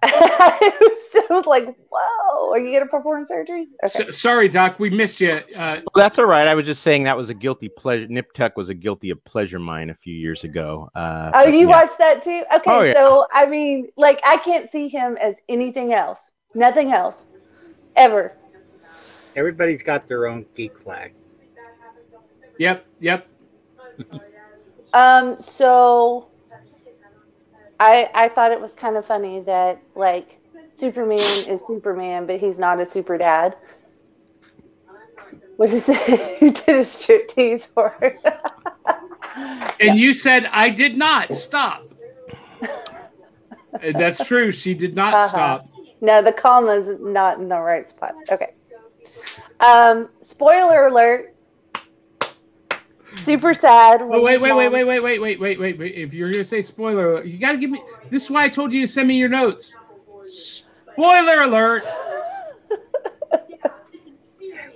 I was like, whoa, are you going to perform surgery? Okay. So, sorry, Doc, we missed you. Uh, well, that's all right. I was just saying that was a guilty pleasure. Nip Tuck was a guilty of pleasure mine a few years ago. Uh, oh, you yeah. watched that too? Okay, oh, yeah. So, I mean, like, I can't see him as anything else. Nothing else. Ever. Everybody's got their own geek flag. Yep, yep. um, so... I, I thought it was kind of funny that, like, Superman is Superman, but he's not a super dad. What is it? You did a striptease for her. And yeah. you said, I did not stop. And that's true. She did not uh-huh. stop. No, the comma's not in the right spot. Okay. Um, spoiler alert. Super sad. Oh, wait, wait, wait, wait, wait, wait, wait, wait, wait, wait. If you're going to say spoiler alert, you got to give me... This is why I told you to send me your notes. Spoiler alert.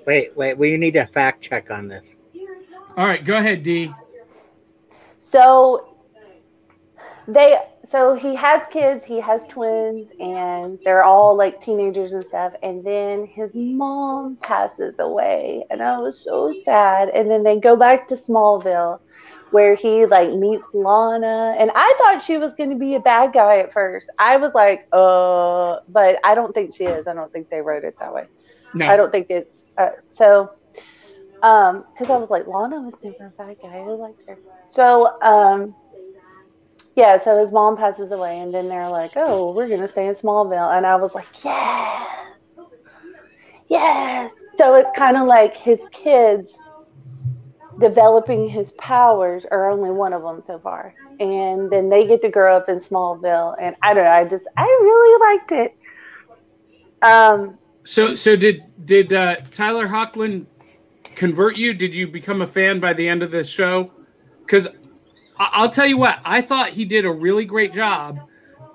Wait, wait. We need to fact check on this. All right. Go ahead, Dee. So, they... So he has kids, he has twins, and they're all like teenagers and stuff. And then his mom passes away, and I was so sad. And then they go back to Smallville, where he like meets Lana. And I thought she was going to be a bad guy at first. I was like, uh, but I don't think she is. I don't think they wrote it that way. No. I don't think it's uh, so. Um, because I was like, Lana was never a bad guy. I liked her. So, um. Yeah, so his mom passes away, and then they're like, oh, we're going to stay in Smallville. And I was like, yes, yes. So it's kind of like his kids developing his powers, or only one of them so far. And then they get to grow up in Smallville. And I don't know, I just, I really liked it. Um. So so did, did uh, Tyler Hoechlin convert you? Did you become a fan by the end of the show? Because I'll tell you what, I thought he did a really great job,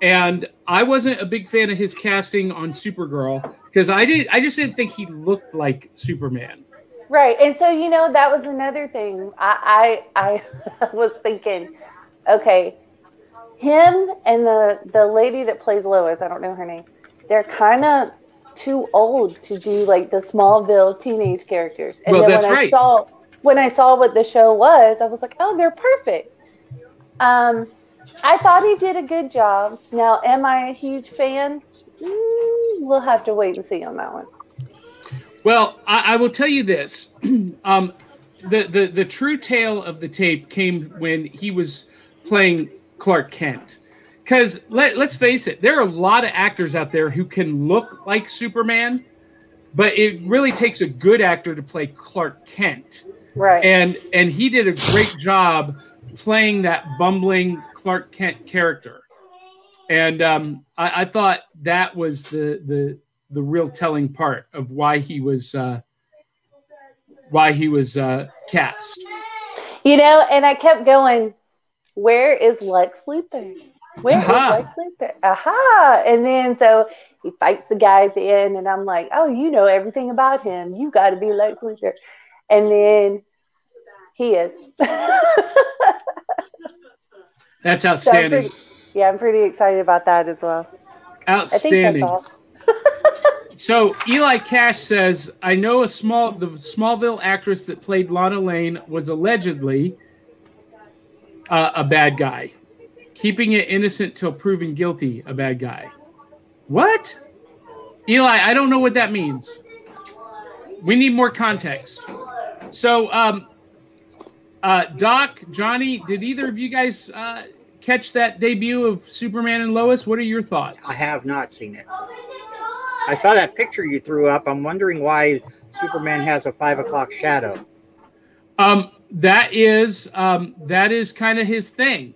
and I wasn't a big fan of his casting on Supergirl because I didn't. I just didn't think he looked like Superman. Right, and so you know that was another thing. I I, I was thinking, okay, him and the the lady that plays Lois, I don't know her name. They're kind of too old to do like the Smallville teenage characters. And well, then that's when I right. saw, when I saw what the show was, I was like, oh, they're perfect. Um, I thought he did a good job. Now, am I a huge fan? Mm, we'll have to wait and see on that one. Well, I, I will tell you this. um, the, the, the true tale of the tape came when he was playing Clark Kent. Because let, let's face it, there are a lot of actors out there who can look like Superman, but it really takes a good actor to play Clark Kent. Right. And, and he did a great job playing that bumbling Clark Kent character, and um, I, I thought that was the the the real telling part of why he was uh, why he was uh, cast. You know, and I kept going, where is Lex Luthor? Where Aha. is Lex Luthor? Aha! And then so he fights the guy at the end, and I'm like, oh, you know everything about him. You got to be Lex Luthor, and then he is. That's outstanding. So I'm pretty, yeah, I'm pretty excited about that as well. Outstanding. I think that's all. So Eli Cash says, I know a small the Smallville actress that played Lana Lane was allegedly uh, a bad guy. Keeping it innocent till proven guilty, a bad guy. What? Eli, I don't know what that means. We need more context. So um Uh, Doc, Johnny, did either of you guys uh, catch that debut of Superman and Lois? What are your thoughts? I have not seen it. I saw that picture you threw up. I'm wondering why Superman has a five o'clock shadow. Um, that is um, that is kind of his thing.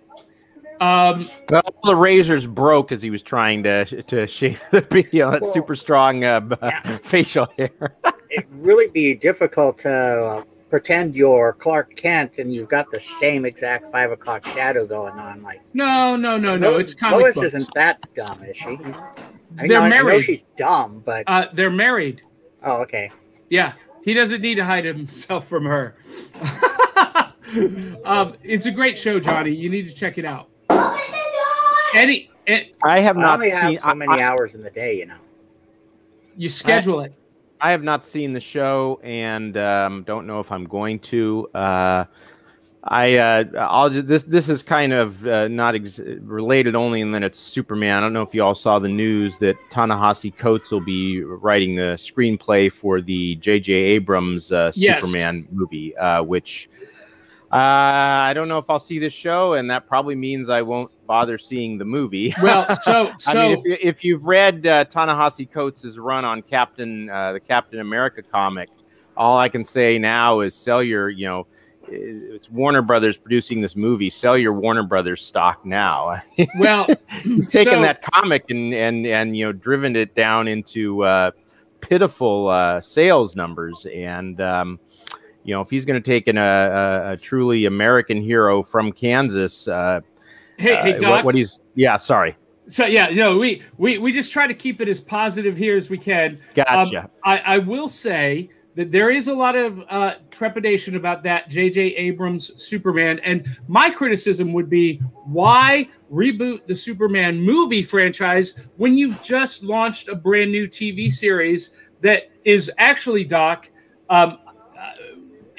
Um, well, the razors broke as he was trying to to shave the you know, that well, super strong uh, yeah. facial hair. It'd really be difficult to. Uh, Pretend you're Clark Kent and you've got the same exact five o'clock shadow going on. Like no, no, no, no. It's comic Lois books. Isn't that dumb, is she? I they're know, married. I know she's dumb, but uh, they're married. Oh, okay. Yeah, he doesn't need to hide himself from her. um, it's a great show, Johnny. You need to check it out. Open the door! Any, it, I have not I only have seen so many I, hours in the day, you know. You schedule I, it. I have not seen the show, and um, don't know if I'm going to. Uh, I uh, I'll this this is kind of uh, not ex related only, and then it's Superman. I don't know if you all saw the news that Ta-Nehisi Coates will be writing the screenplay for the J J Abrams uh, yes. Superman movie, uh, which. Uh, I don't know if I'll see this show, and that probably means I won't bother seeing the movie. Well, so, so I mean, if, you, if you've read uh, Ta-Nehisi Coates' run on Captain, uh, the Captain America comic, all I can say now is sell your, you know, it's Warner Brothers producing this movie. Sell your Warner Brothers stock now. Well, he's taken so, that comic and and and you know driven it down into uh, pitiful uh, sales numbers and. Um, You know, if he's going to take in a, a, a truly American hero from Kansas, uh, hey, uh, hey, Doc, what, what he's yeah, sorry. So yeah, you know, we we we just try to keep it as positive here as we can. Gotcha. Um, I, I will say that there is a lot of uh, trepidation about that J J Abrams Superman, and my criticism would be why reboot the Superman movie franchise when you've just launched a brand new T V series that is actually Doc. Um,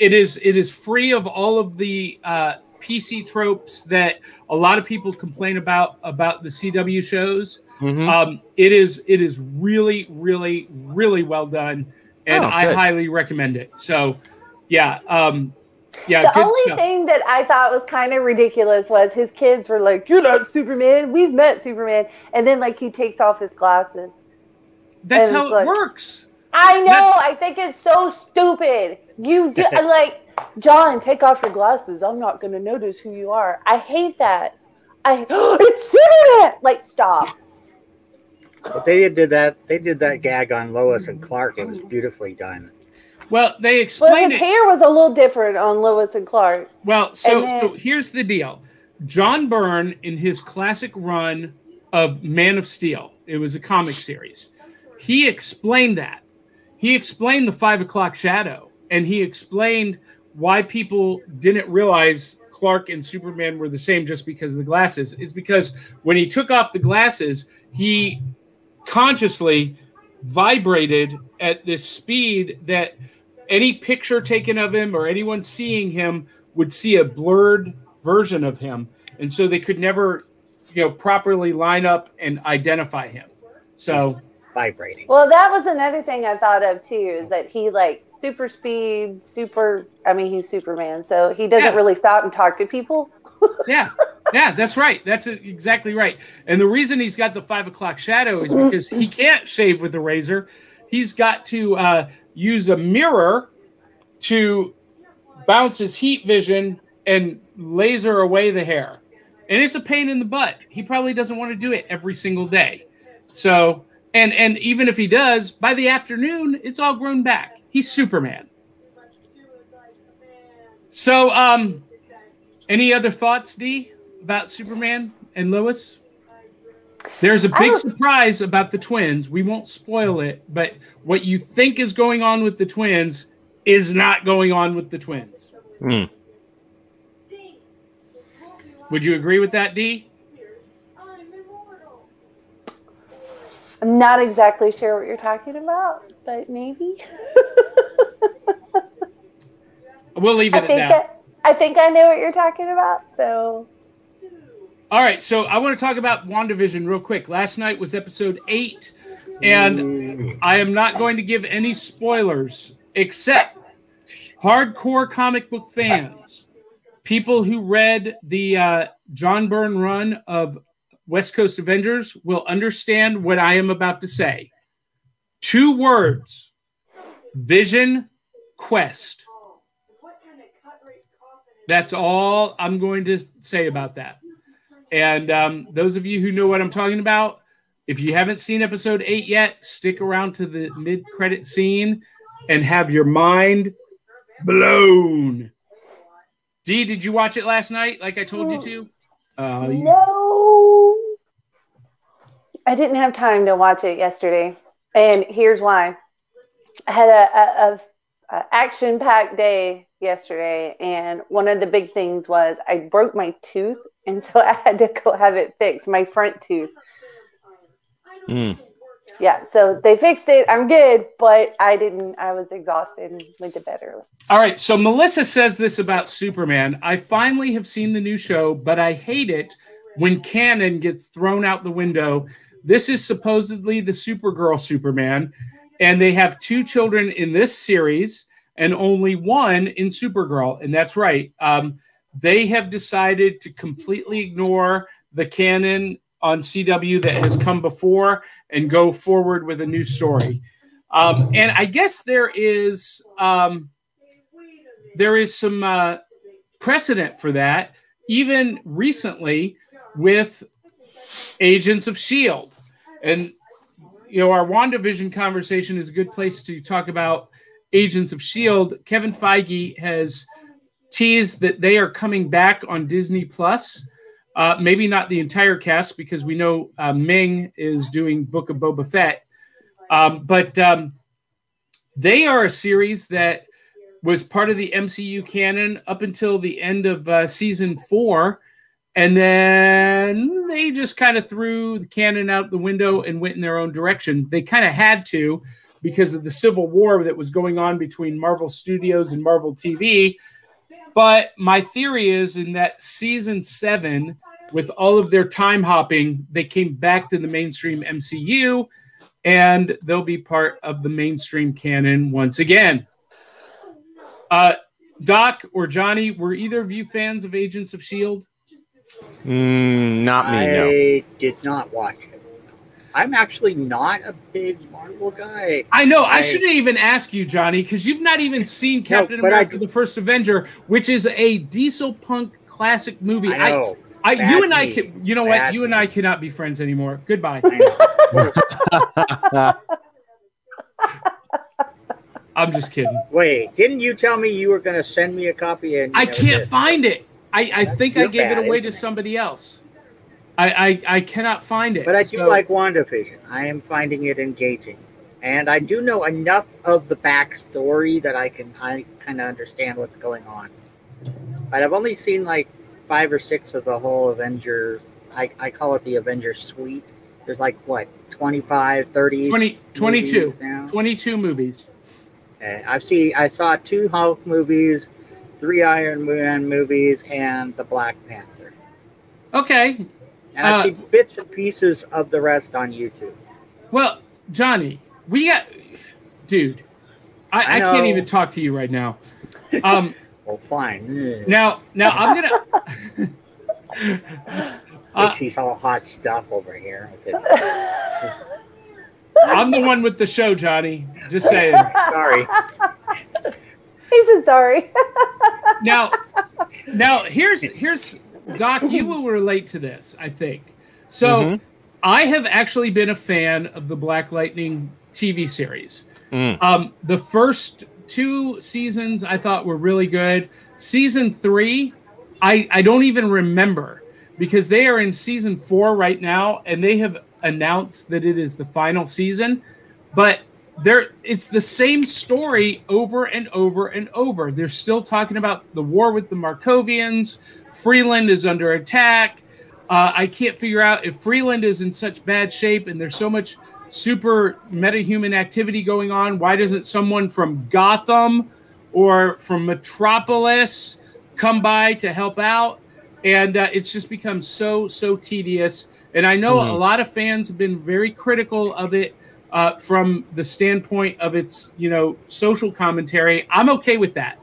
It is it is free of all of the uh, P C tropes that a lot of people complain about about the C W shows. Mm-hmm. um, it is it is really really really well done, and oh, I highly recommend it. So, yeah, um, yeah. The good only stuff. thing that I thought was kind of ridiculous was his kids were like, "You're not Superman. We've met Superman," and then like he takes off his glasses. That's how it like, works. I know. That's I think it's so stupid. You do, like, John, take off your glasses. I'm not going to notice who you are. I hate that. I it's Superman. Like, stop. But they did that. They did that gag on Lois and Clark. It was beautifully done. Well, they explained well, his it. hair was a little different on Lois and Clark. Well, so, then, so here's the deal. John Byrne, in his classic run of Man of Steel, it was a comic series. He explained that. He explained the five o'clock shadow, and he explained why people didn't realize Clark and Superman were the same just because of the glasses. It's because when he took off the glasses, he consciously vibrated at this speed that any picture taken of him or anyone seeing him would see a blurred version of him. And so they could never, you know, properly line up and identify him. So... vibrating. Well, that was another thing I thought of too, is that he like super speed, super, I mean, he's Superman, so he doesn't yeah. really stop and talk to people. yeah. Yeah, that's right. That's exactly right. And the reason he's got the five o'clock shadow is because he can't shave with a razor. He's got to uh, use a mirror to bounce his heat vision and laser away the hair. And it's a pain in the butt. He probably doesn't want to do it every single day. So... And and even if he does, by the afternoon, it's all grown back. He's Superman. So, um, any other thoughts, Dee, about Superman and Lois? There's a big surprise about the twins. We won't spoil it, but what you think is going on with the twins is not going on with the twins. Mm. Would you agree with that, Dee? I'm not exactly sure what you're talking about, but maybe. We'll leave it I at think that. I, I think I know what you're talking about, so. All right, so I want to talk about WandaVision real quick. Last night was episode eight, and I am not going to give any spoilers, except hardcore comic book fans, people who read the uh, John Byrne run of West Coast Avengers will understand what I am about to say. Two words. Vision Quest. That's all I'm going to say about that. And um, those of you who know what I'm talking about, if you haven't seen episode eight yet, stick around to the mid-credit scene and have your mind blown. Dee, did you watch it last night like I told you to? Uh, no. I didn't have time to watch it yesterday, and here's why. I had a, a, a action-packed day yesterday, and one of the big things was I broke my tooth And so I had to go have it fixed, my front tooth. Mm. Yeah, so they fixed it. I'm good, but I didn't. I was exhausted and went to bed early. All right, so Melissa says this about Superman. I finally have seen the new show, but I hate it when canon gets thrown out the window. This is supposedly the Supergirl Superman, and they have two children in this series and only one in Supergirl, and that's right. Um, they have decided to completely ignore the canon on C W that has come before and go forward with a new story. Um, and I guess there is um, there is some uh, precedent for that, even recently with Agents of S H I E L D. And, you know, our WandaVision conversation is a good place to talk about Agents of S H I E L D. Kevin Feige has teased that they are coming back on Disney Plus. Uh, maybe not the entire cast, because we know uh, Ming is doing Book of Boba Fett. Um, but um, they are a series that was part of the M C U canon up until the end of uh, season four. And then they just kind of threw the canon out the window and went in their own direction. They kind of had to, because of the civil war that was going on between Marvel Studios and Marvel T V. But my theory is, in that season seven, with all of their time hopping, they came back to the mainstream M C U, and they'll be part of the mainstream canon once again. Uh, Doc or Johnny, were either of you fans of Agents of S H I E L D? Mm, not me, no. I did not watch it. I'm actually not a big Marvel guy. I know. I, I shouldn't even ask you, Johnny, because you've not even seen Captain no, America: The First Avenger, which is a diesel punk classic movie. I, know. I, I you and I can. You know Bad what? You me. and I cannot be friends anymore. Goodbye. I'm just kidding. Wait, didn't you tell me you were going to send me a copy? And I can't did. find it. I, I think I gave bad, it away to it? somebody else. I, I, I cannot find it. But I do so. like WandaVision. I am finding it engaging. And I do know enough of the backstory that I can I kind of understand what's going on. But I've only seen like five or six of the whole Avengers. I, I call it the Avengers suite. There's like, what, twenty-five, thirty? twenty, twenty-two. Now? twenty-two movies. And I've seen, I saw two Hulk movies, three Iron Man movies, and the Black Panther. Okay. And I uh, see bits and pieces of the rest on YouTube. Well, Johnny, we got... Dude, I, I, I can't even talk to you right now. Um, well, fine. Now, now I'm going to... uh, he's all hot stuff over here. I'm the one with the show, Johnny. Just saying. Sorry. He's so sorry. Now, now here's... here's Doc, you will relate to this, I think. So mm-hmm. I have actually been a fan of the Black Lightning T V series. Mm. Um, the first two seasons I thought were really good. Season three, I, I don't even remember, because they are in season four right now, and they have announced that it is the final season. But they're, it's the same story over and over and over. They're still talking about the war with the Markovians. Freeland is under attack. Uh, I can't figure out if Freeland is in such bad shape and there's so much super metahuman activity going on. Why doesn't someone from Gotham or from Metropolis come by to help out? And uh, it's just become so, so tedious. And I know mm-hmm. a lot of fans have been very critical of it. Uh, from the standpoint of its, you know, social commentary, I'm okay with that.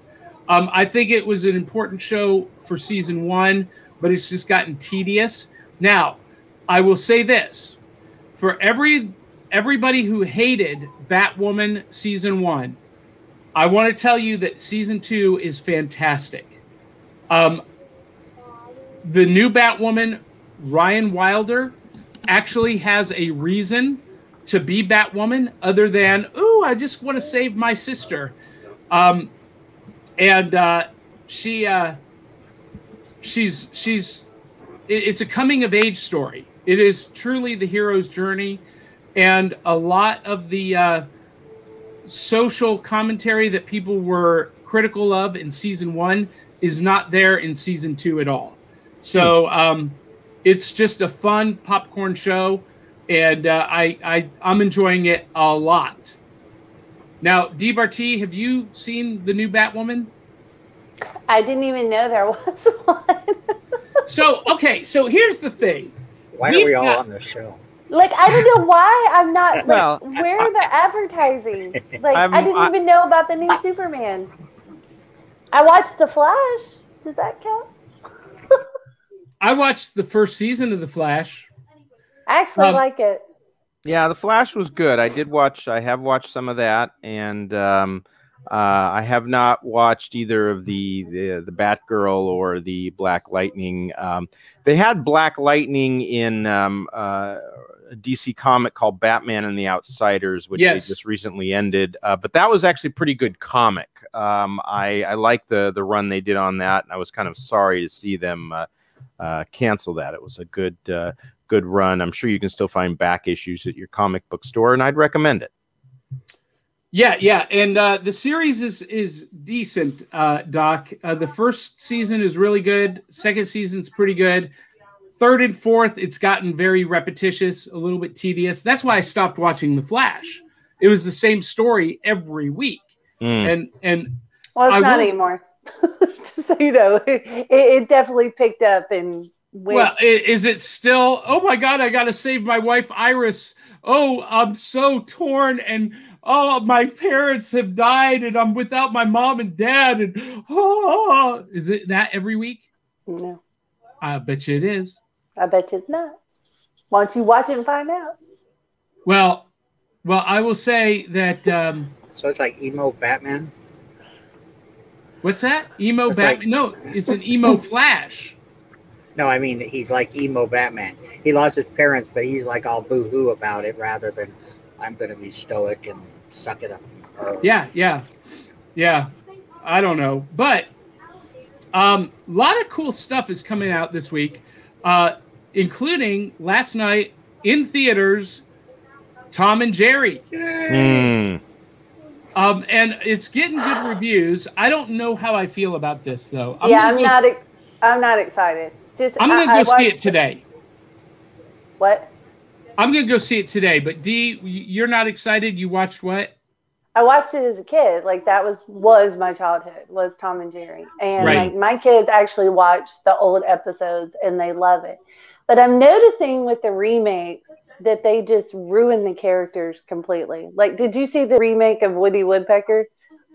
Um, I think it was an important show for season one, but it's just gotten tedious. Now, I will say this. For every everybody who hated Batwoman season one, I want to tell you that season two is fantastic. Um, the new Batwoman, Ryan Wilder, actually has a reason to be Batwoman, other than, ooh, I just want to save my sister. Um, and uh, she, uh, she's, she's, it's a coming of age story. It is truly the hero's journey. And a lot of the uh, social commentary that people were critical of in season one is not there in season two at all. So um, it's just a fun popcorn show, and uh, I, I, I'm enjoying it a lot. Now, Dee Bartee, have you seen the new Batwoman? I didn't even know there was one. So, okay, so here's the thing. Why We've are we all got, on this show? Like, I don't know why I'm not, like, well, where are the advertising? Like, I'm, I didn't I, even know about the new I, Superman. I watched The Flash. Does that count? I watched the first season of The Flash. I actually um, like it. Yeah, The Flash was good. I did watch, I have watched some of that, and um, uh, I have not watched either of the, the, the Batgirl or the Black Lightning. Um, they had Black Lightning in um, uh, a D C comic called Batman and the Outsiders, which yes. they just recently ended. Uh, but that was actually a pretty good comic. Um, I, I like the, the run they did on that, and I was kind of sorry to see them uh, uh, cancel that. It was a good... Uh, good run. I'm sure you can still find back issues at your comic book store, and I'd recommend it. Yeah, yeah, and uh, the series is is decent, uh, Doc. Uh, the first season is really good. Second season's pretty good. Third and fourth, it's gotten very repetitious, a little bit tedious. That's why I stopped watching The Flash. It was the same story every week, mm. and and well, it's I not anymore. Just so you know, it, it definitely picked up and. With. Well, is it still, oh my God, I got to save my wife, Iris. Oh, I'm so torn. And oh, my parents have died and I'm without my mom and dad. And oh, is it that every week? No. I bet you it is. I bet you it's not. Why don't you watch it and find out? Well, well, I will say that. Um, so it's like emo Batman. What's that? Emo it's Batman? Like no, it's an emo Flash. No, I mean, he's like emo Batman. He lost his parents, but he's like all boo-hoo about it rather than I'm going to be stoic and suck it up. Yeah, yeah, yeah. I don't know. But um, a lot of cool stuff is coming out this week, uh, including last night in theaters, Tom and Jerry. Mm. Um, and it's getting good reviews. I don't know how I feel about this, though. I'm yeah, I'm not, e I'm not excited. Just, I'm going to go I see it today. What? I'm going to go see it today. But, Dee, you're not excited? You watched what? I watched it as a kid. Like, that was was my childhood, was Tom and Jerry. And right. like, my kids actually watch the old episodes, and they love it. But I'm noticing with the remakes that they just ruin the characters completely. Like, did you see the remake of Woody Woodpecker?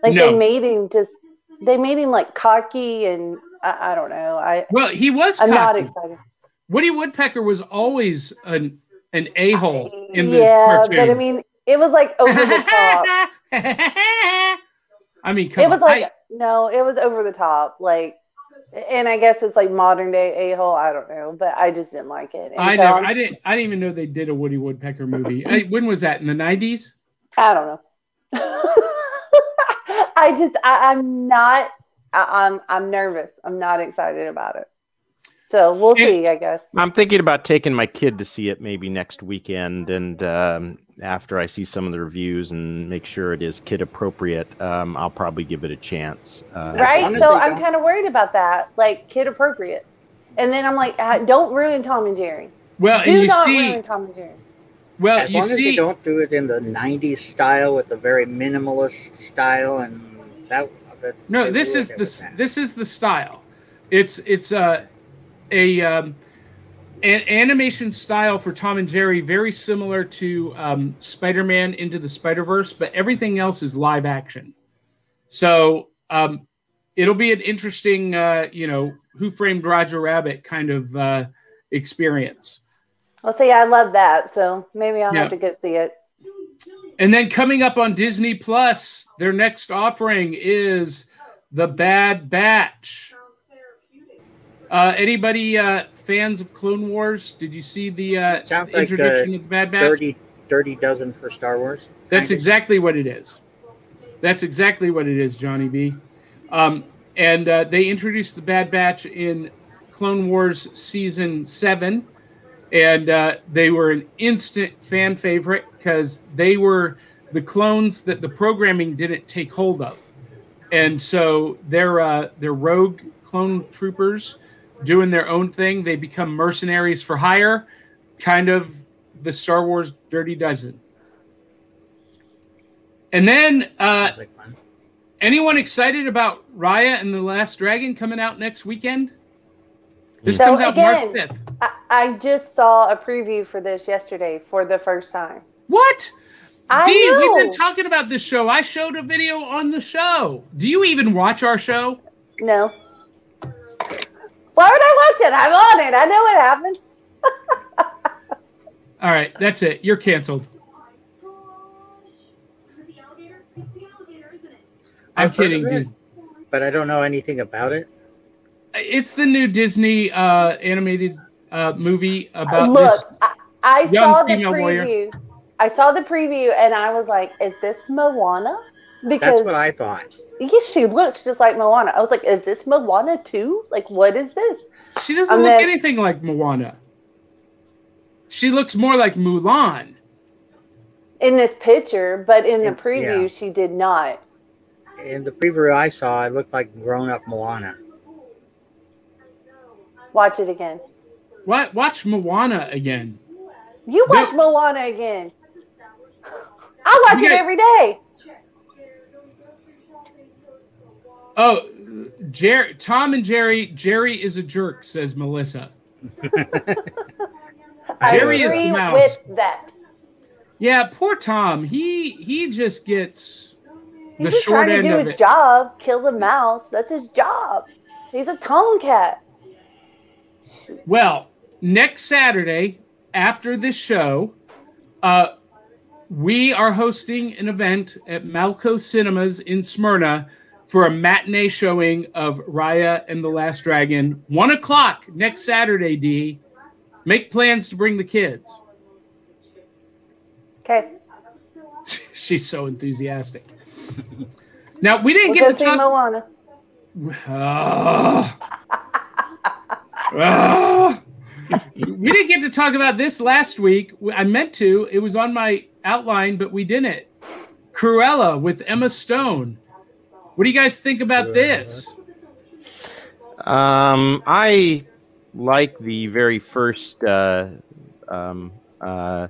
Like, no. they made him just – they made him, like, cocky and – I, I don't know. I well, he was. I'm cocky. Not excited. Woody Woodpecker was always an an a hole in the yeah, cartoon. But I mean, it was like over the top. I mean, come it was on. like I, no, it was over the top. Like, and I guess it's like modern day a hole. I don't know, but I just didn't like it. And I so never, I didn't. I didn't even know they did a Woody Woodpecker movie. I, when was that? In the nineties? I don't know. I just I, I'm not. I, I'm I'm nervous. I'm not excited about it. So we'll yeah. see, I guess. I'm thinking about taking my kid to see it maybe next weekend, and um, after I see some of the reviews and make sure it is kid appropriate, um, I'll probably give it a chance. Uh, right. So I'm kind of worried about that, like kid appropriate. And then I'm like, don't ruin Tom and Jerry. Well, do and you not see, ruin Tom and Jerry. Well, as you long see, as you don't do it in the nineties style with a very minimalist style, and that. That no, this is the this is the style. It's it's uh, a um, an animation style for Tom and Jerry, very similar to um, Spider-Man Into the Spider-Verse, but everything else is live action. So um, it'll be an interesting, uh, you know, Who Framed Roger Rabbit kind of uh, experience. Well, see, I love that, so maybe I'll yeah. have to go see it. And then coming up on Disney Plus, their next offering is The Bad Batch. Uh, anybody uh, fans of Clone Wars? Did you see the uh, Sounds introduction like, uh, of The Bad Batch? Dirty, dirty dozen for Star Wars. That's exactly what it is. That's exactly what it is, Johnny B. Um, and uh, they introduced The Bad Batch in Clone Wars Season seven. And uh, they were an instant fan favorite because they were the clones that the programming didn't take hold of. And so they're, uh, they're rogue clone troopers doing their own thing. They become mercenaries for hire, kind of the Star Wars Dirty Dozen. And then, uh, anyone excited about Raya and the Last Dragon coming out next weekend? This so comes out again, March fifth. I, I just saw a preview for this yesterday for the first time. What? I Dee, know. We've been talking about this show. I showed a video on the show. Do you even watch our show? No. Why would I watch it? I'm on it. I know what happened. All right, that's it. You're canceled. I'm kidding, dude. But I don't know anything about it. It's the new Disney uh, animated uh, movie about Look, this I, I young saw female the preview. warrior. I saw the preview, and I was like, is this Moana? Because that's what I thought. Yeah, she looks just like Moana. I was like, is this Moana too? Like, what is this? She doesn't and look then, anything like Moana. She looks more like Mulan. In this picture, but in it, the preview, yeah. she did not. In the preview I saw, it looked like grown-up Moana. Watch it again. What? Watch Moana again. You watch the, Moana again. I watch yeah. it every day. Oh, Jer Tom and Jerry. Jerry is a jerk, says Melissa. Jerry is the mouse. With that. Yeah, poor Tom. He he just gets He's the just short end of it. He's trying to do his job. Kill the mouse. That's his job. He's a tomcat. Well, next Saturday after this show, uh, we are hosting an event at Malco Cinemas in Smyrna for a matinee showing of Raya and the Last Dragon. One o'clock next Saturday, Dee. Make plans to bring the kids. Okay. She's so enthusiastic. Now, we didn't we'll get to talk... Moana. Uh, Oh, we didn't get to talk about this last week. I meant to. It was on my outline, but we didn't. Cruella with Emma Stone. What do you guys think about this? Um, I like the very first uh, um, uh,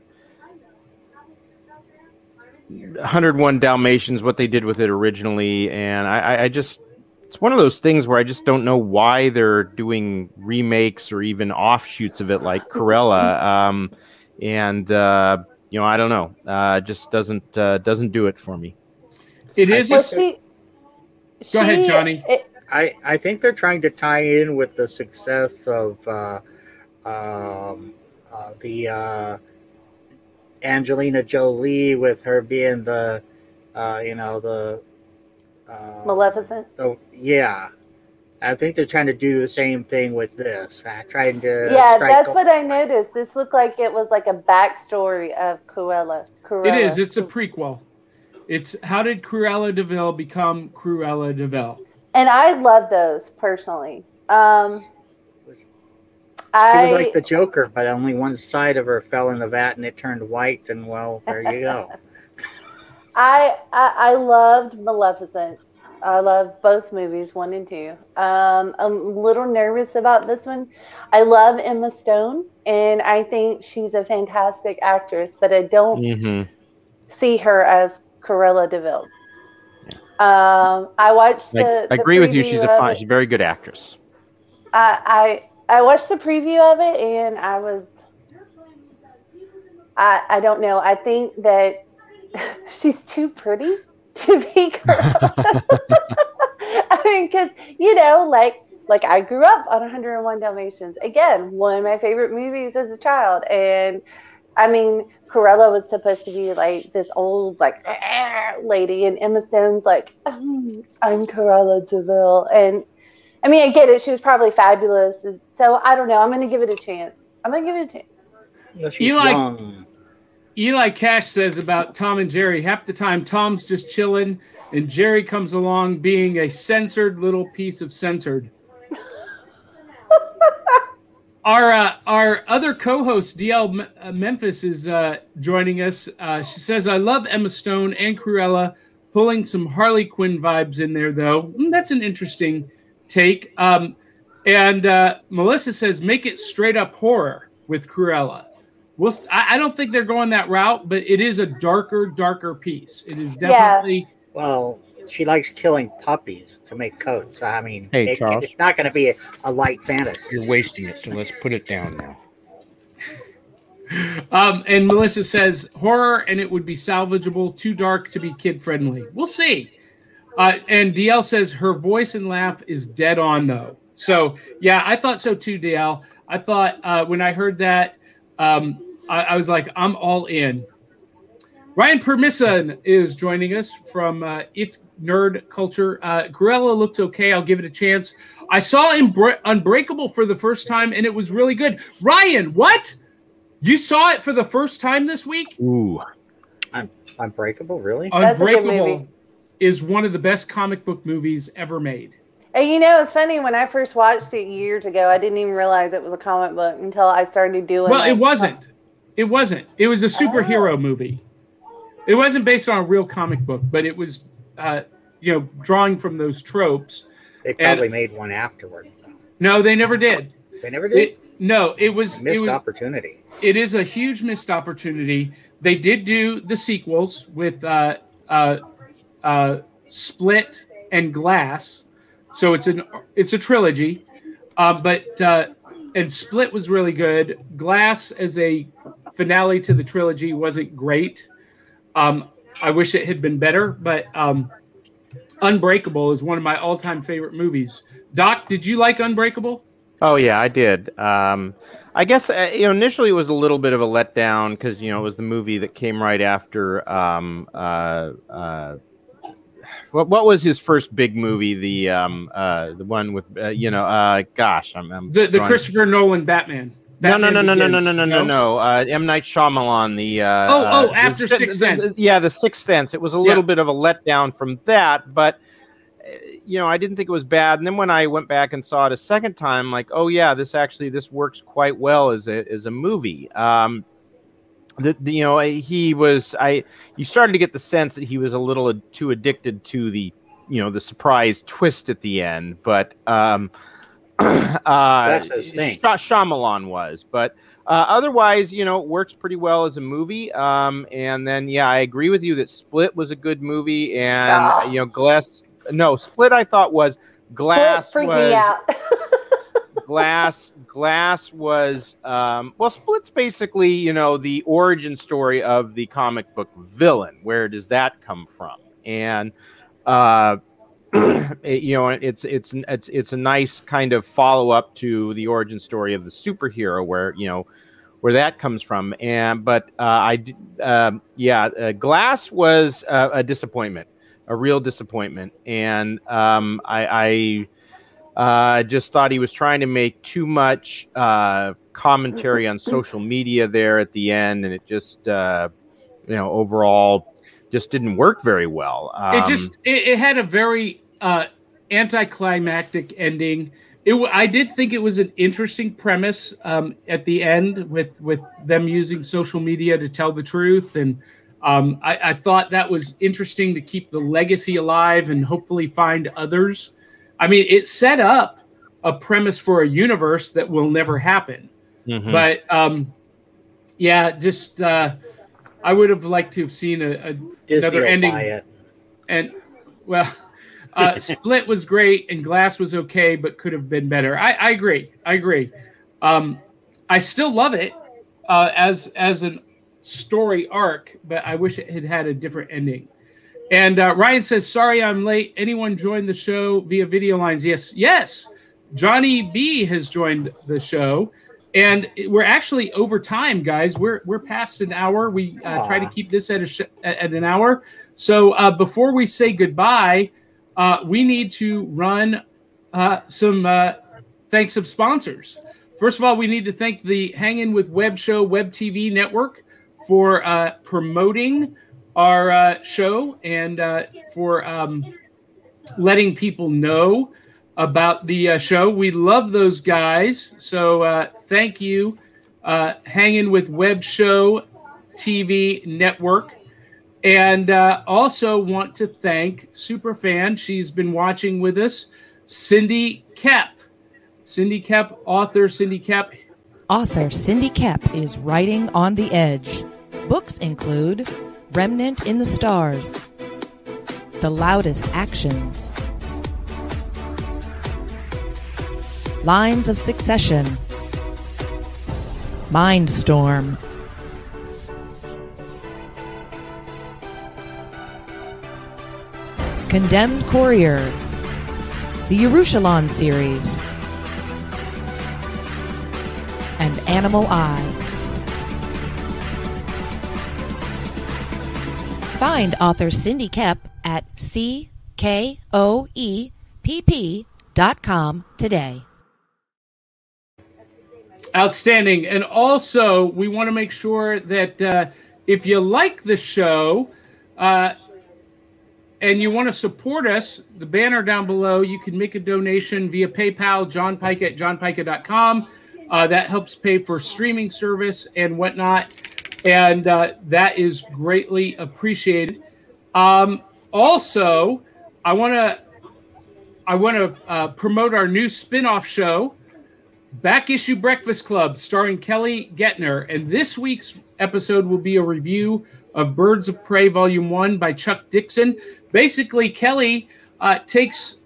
one oh one Dalmatians, what they did with it originally, and I, I just... It's one of those things where I just don't know why they're doing remakes or even offshoots of it like Cruella. Um, and, uh, you know, I don't know. Uh, just doesn't uh, doesn't do it for me. It is. Well, she, go she, ahead, Johnny. It, I, I think they're trying to tie in with the success of uh, um, uh, the uh, Angelina Jolie with her being the, uh, you know, the... Uh, Maleficent. So yeah, I think they're trying to do the same thing with this. I tried to. Yeah, that's what I noticed. This looked like it was like a backstory of Cruella. Cruella. It is. It's a prequel. It's how did Cruella de Vil become Cruella de Vil? And I love those personally. Um, she I, was like the Joker, but only one side of her fell in the vat and it turned white. And well, there you go. I, I I loved Maleficent. I loved both movies, one and two. Um, I'm a little nervous about this one. I love Emma Stone, and I think she's a fantastic actress, but I don't mm-hmm. see her as Cruella de Vil. Um, I watched the. I, I agree the with you. She's a fine. She's a very good actress. I, I I watched the preview of it, and I was. I I don't know. I think that. She's too pretty to be Cruella. I mean, because, you know, like, like I grew up on one oh one Dalmatians. Again, one of my favorite movies as a child. And, I mean, Cruella was supposed to be, like, this old, like, ah, lady. And Emma Stone's like, um, I'm Cruella de Vil. And, I mean, I get it. She was probably fabulous. And so, I don't know. I'm going to give it a chance. I'm going to give it a chance. Yeah, you like... Young. Eli Cash says about Tom and Jerry, half the time Tom's just chilling and Jerry comes along being a censored little piece of censored. our uh, our other co-host, D L Memphis, is uh, joining us. Uh, she says, I love Emma Stone and Cruella, pulling some Harley Quinn vibes in there, though. Mm, that's an interesting take. Um, And uh, Melissa says, make it straight up horror with Cruella. We'll, I, I don't think they're going that route, but it is a darker, darker piece. It is definitely. Yeah. Well, she likes killing puppies to make coats. I mean, hey, it, Charles, it's not going to be a, a light fantasy. You're wasting it, so let's put it down now. Um, and Melissa says, horror, and it would be salvageable, too dark to be kid-friendly. We'll see. Uh, and D L says, her voice and laugh is dead on, though. So, yeah, I thought so, too, D L. I thought uh, when I heard that, um, I, I was like, I'm all in. Ryan Permisson is joining us from uh, It's Nerd Culture. Uh, Cruella looks okay. I'll give it a chance. I saw Unbre- Unbreakable for the first time, and it was really good. Ryan, what? You saw it for the first time this week? Ooh. Un- Unbreakable, really? Unbreakable is one of the best comic book movies ever made. And you know, it's funny, when I first watched it years ago, I didn't even realize it was a comic book until I started doing Well, like, it wasn't. Oh. It wasn't. It was a superhero oh. movie. It wasn't based on a real comic book, but it was, uh, you know, drawing from those tropes. They probably and, made one afterward. Though. No, they never did. They never did? It, no, it was... A missed it was, opportunity. It is a huge missed opportunity. They did do the sequels with uh, uh, uh, Split and Glass. So it's an it's a trilogy, uh, but uh, and Split was really good. Glass as a finale to the trilogy wasn't great. Um, I wish it had been better, but um, Unbreakable is one of my all-time favorite movies. Doc, did you like Unbreakable? Oh yeah, I did. Um, I guess uh, you know, initially it was a little bit of a letdown because you know it was the movie that came right after. Um, uh, uh, What what was his first big movie? The um uh the one with uh, you know uh gosh I'm, I'm the the drawing... Christopher Nolan Batman. Batman no no no no, no no no no no no uh, M Night Shyamalan the uh, oh oh uh, after the, Sixth Sense the, yeah the Sixth Sense. It was a little yeah. bit of a letdown from that, but you know I didn't think it was bad. And then when I went back and saw it a second time, like oh yeah this actually this works quite well as a as a movie. Um, The, the, you know, he was, I, you started to get the sense that he was a little too addicted to the, you know, the surprise twist at the end, but, um, uh, Sh- Shyamalan was, but, uh, otherwise, you know, it works pretty well as a movie. Um, and then, yeah, I agree with you that Split was a good movie and, oh. you know, Glass, no, Split I thought was Glass Split freaked me out. Glass, Glass was, um, well, Split's basically, you know, the origin story of the comic book villain. Where does that come from? And, uh, it, you know, it's, it's, it's, it's a nice kind of follow up to the origin story of the superhero where, you know, where that comes from. And, but, uh, I, uh, yeah, uh, Glass was uh, a disappointment, a real disappointment. And, um, I, I, I uh, just thought he was trying to make too much uh, commentary on social media there at the end, and it just, uh, you know, overall just didn't work very well. Um, it just it, it had a very uh, anticlimactic ending. It w- I did think it was an interesting premise um, at the end with with them using social media to tell the truth, and um, I, I thought that was interesting to keep the legacy alive and hopefully find others. I mean, it set up a premise for a universe that will never happen. Mm-hmm. But, um, yeah, just uh, I would have liked to have seen a, a another ending. It. And, well, uh, Split was great and Glass was okay, but could have been better. I, I agree. I agree. Um, I still love it uh, as as an story arc, but I wish it had had a different ending. And uh, Ryan says, sorry, I'm late. Anyone joined the show via video lines? Yes. Yes. Johnny B has joined the show. And we're actually over time, guys. We're we're past an hour. We uh, try to keep this at, a sh- at an hour. So uh, before we say goodbye, uh, we need to run uh, some uh, thanks of sponsors. First of all, we need to thank the Hangin' with Web Show Web T V Network for uh, promoting our uh, show and uh, for um, letting people know about the uh, show. We love those guys. So uh, thank you, uh, Hangin' with Web Show T V Network. And uh, also want to thank Superfan. She's been watching with us, Cindy Koepp. Cindy Koepp, author Cindy Koepp. Author Cindy Koepp is writing on the edge. Books include Remnant in the Stars, The Loudest Actions, Lines of Succession, Mindstorm, Condemned Courier, the Yerushalon series, and Animal Eye. Find author Cindy Koepp at C K O E P P dot com today. Outstanding. And also, we want to make sure that uh, if you like the show, uh, and you want to support us, the banner down below, you can make a donation via PayPal, John Pyka at John Pyka dot com. Uh, that helps pay for streaming service and whatnot. And uh, that is greatly appreciated. Um, also, I want to I want to uh, promote our new spinoff show, Back Issue Breakfast Club, starring Kelly Getner. And this week's episode will be a review of Birds of Prey Volume one by Chuck Dixon. Basically, Kelly uh, takes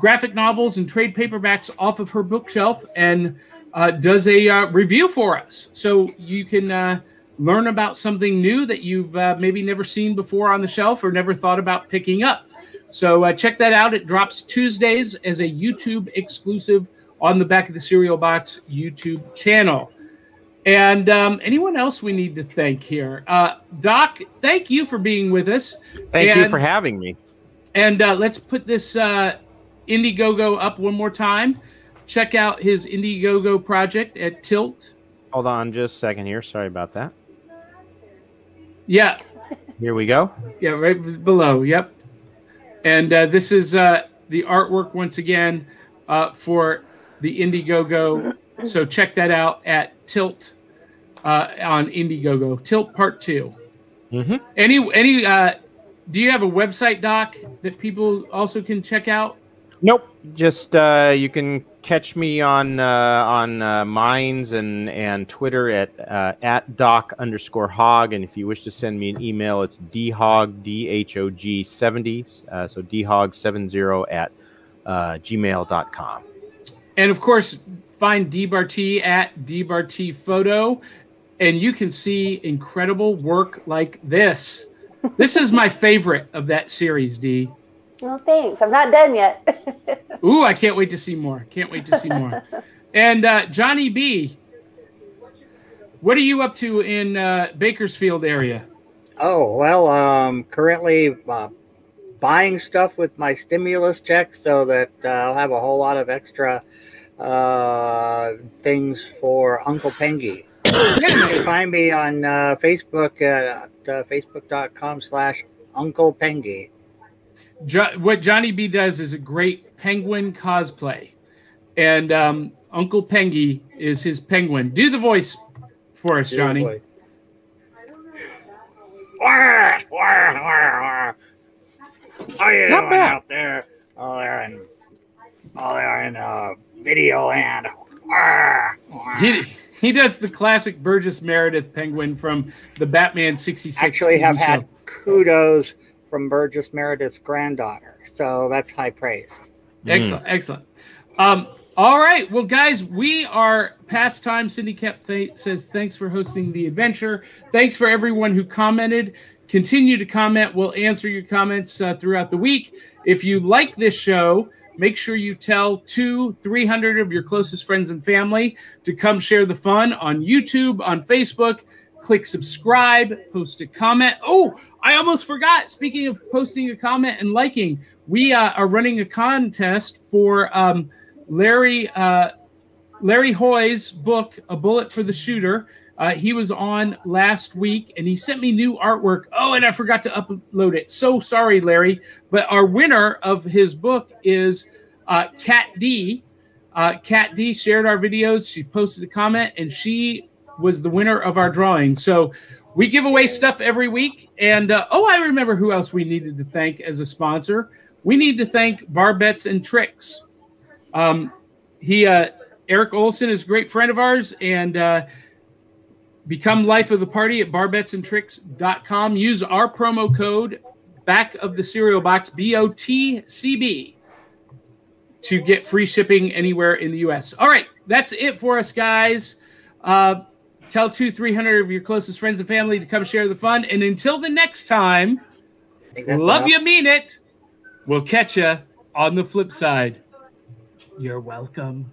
graphic novels and trade paperbacks off of her bookshelf and uh, does a uh, review for us. So you can uh, learn about something new that you've uh, maybe never seen before on the shelf or never thought about picking up. So uh, check that out. It drops Tuesdays as a YouTube exclusive on the Back of the Cereal Box YouTube channel. And um, anyone else we need to thank here? Uh, Doc, thank you for being with us. Thank and, you for having me. And uh, let's put this uh, Indiegogo up one more time. Check out his Indiegogo project at Tilt. Hold on just a second here. Sorry about that. Yeah. Here we go. Yeah, right below. Yep. And uh, this is uh, the artwork once again uh, for the Indiegogo. So check that out at Tilt uh, on Indiegogo. Tilt Part Two. Mm-hmm. Any any? Uh, do you have a website, Doc, that people also can check out? Nope. Just uh, you can catch me on uh, on uh, Minds and and Twitter at uh, at Doc underscore Hog. And if you wish to send me an email, it's dhog d h o g seventy. Uh, so dhog seven zero at uh, gmail dot com. And of course, find Dee Bartee at Dee Bartee Photo, and you can see incredible work like this. This is my favorite of that series, Dee. Well, thanks. I'm not done yet. Ooh, I can't wait to see more. Can't wait to see more. And uh, Johnny B, what are you up to in uh, Bakersfield area? Oh, well, um, currently uh, buying stuff with my stimulus check so that uh, I'll have a whole lot of extra uh things for Uncle Pengy. You can find me on uh, Facebook at uh, facebook dot com slash Uncle Pengy. Jo what Johnny B does is a great penguin cosplay, and um, Uncle Pengy is his penguin. Do the voice for us, Johnny. I don't know Are you doing out there? Oh, they're in. Oh, they're in. Uh, Video and he, he does the classic Burgess Meredith penguin from the Batman sixty-six. Actually, have show. had kudos from Burgess Meredith's granddaughter, so that's high praise. Excellent, mm. excellent. Um, all right, well, guys, we are past time. Cindy Koepp th says thanks for hosting the adventure. Thanks for everyone who commented. Continue to comment. We'll answer your comments uh, throughout the week. If you like this show, make sure you tell two, three hundred of your closest friends and family to come share the fun on YouTube, on Facebook. Click subscribe, post a comment. Oh, I almost forgot. Speaking of posting a comment and liking, we uh, are running a contest for um, Larry uh, Larry Hoy's book, A Bullet for the Shooter. Uh, he was on last week, and he sent me new artwork. Oh, and I forgot to upload it. So sorry, Larry. But our winner of his book is uh, Cat D. Uh, Cat D shared our videos. She posted a comment, and she was the winner of our drawing. So we give away stuff every week. And, uh, oh, I remember who else we needed to thank as a sponsor. We need to thank Barbette's and Tricks. Um, He uh, Eric Olson is a great friend of ours, and uh, become life of the party at barbettes and tricks dot com. Use our promo code back of the cereal box, B O T C B, to get free shipping anywhere in the U S. All right, that's it for us, guys. Uh, tell two, three hundred of your closest friends and family to come share the fun. And until the next time, love you, mean it. We'll catch you on the flip side. You're welcome.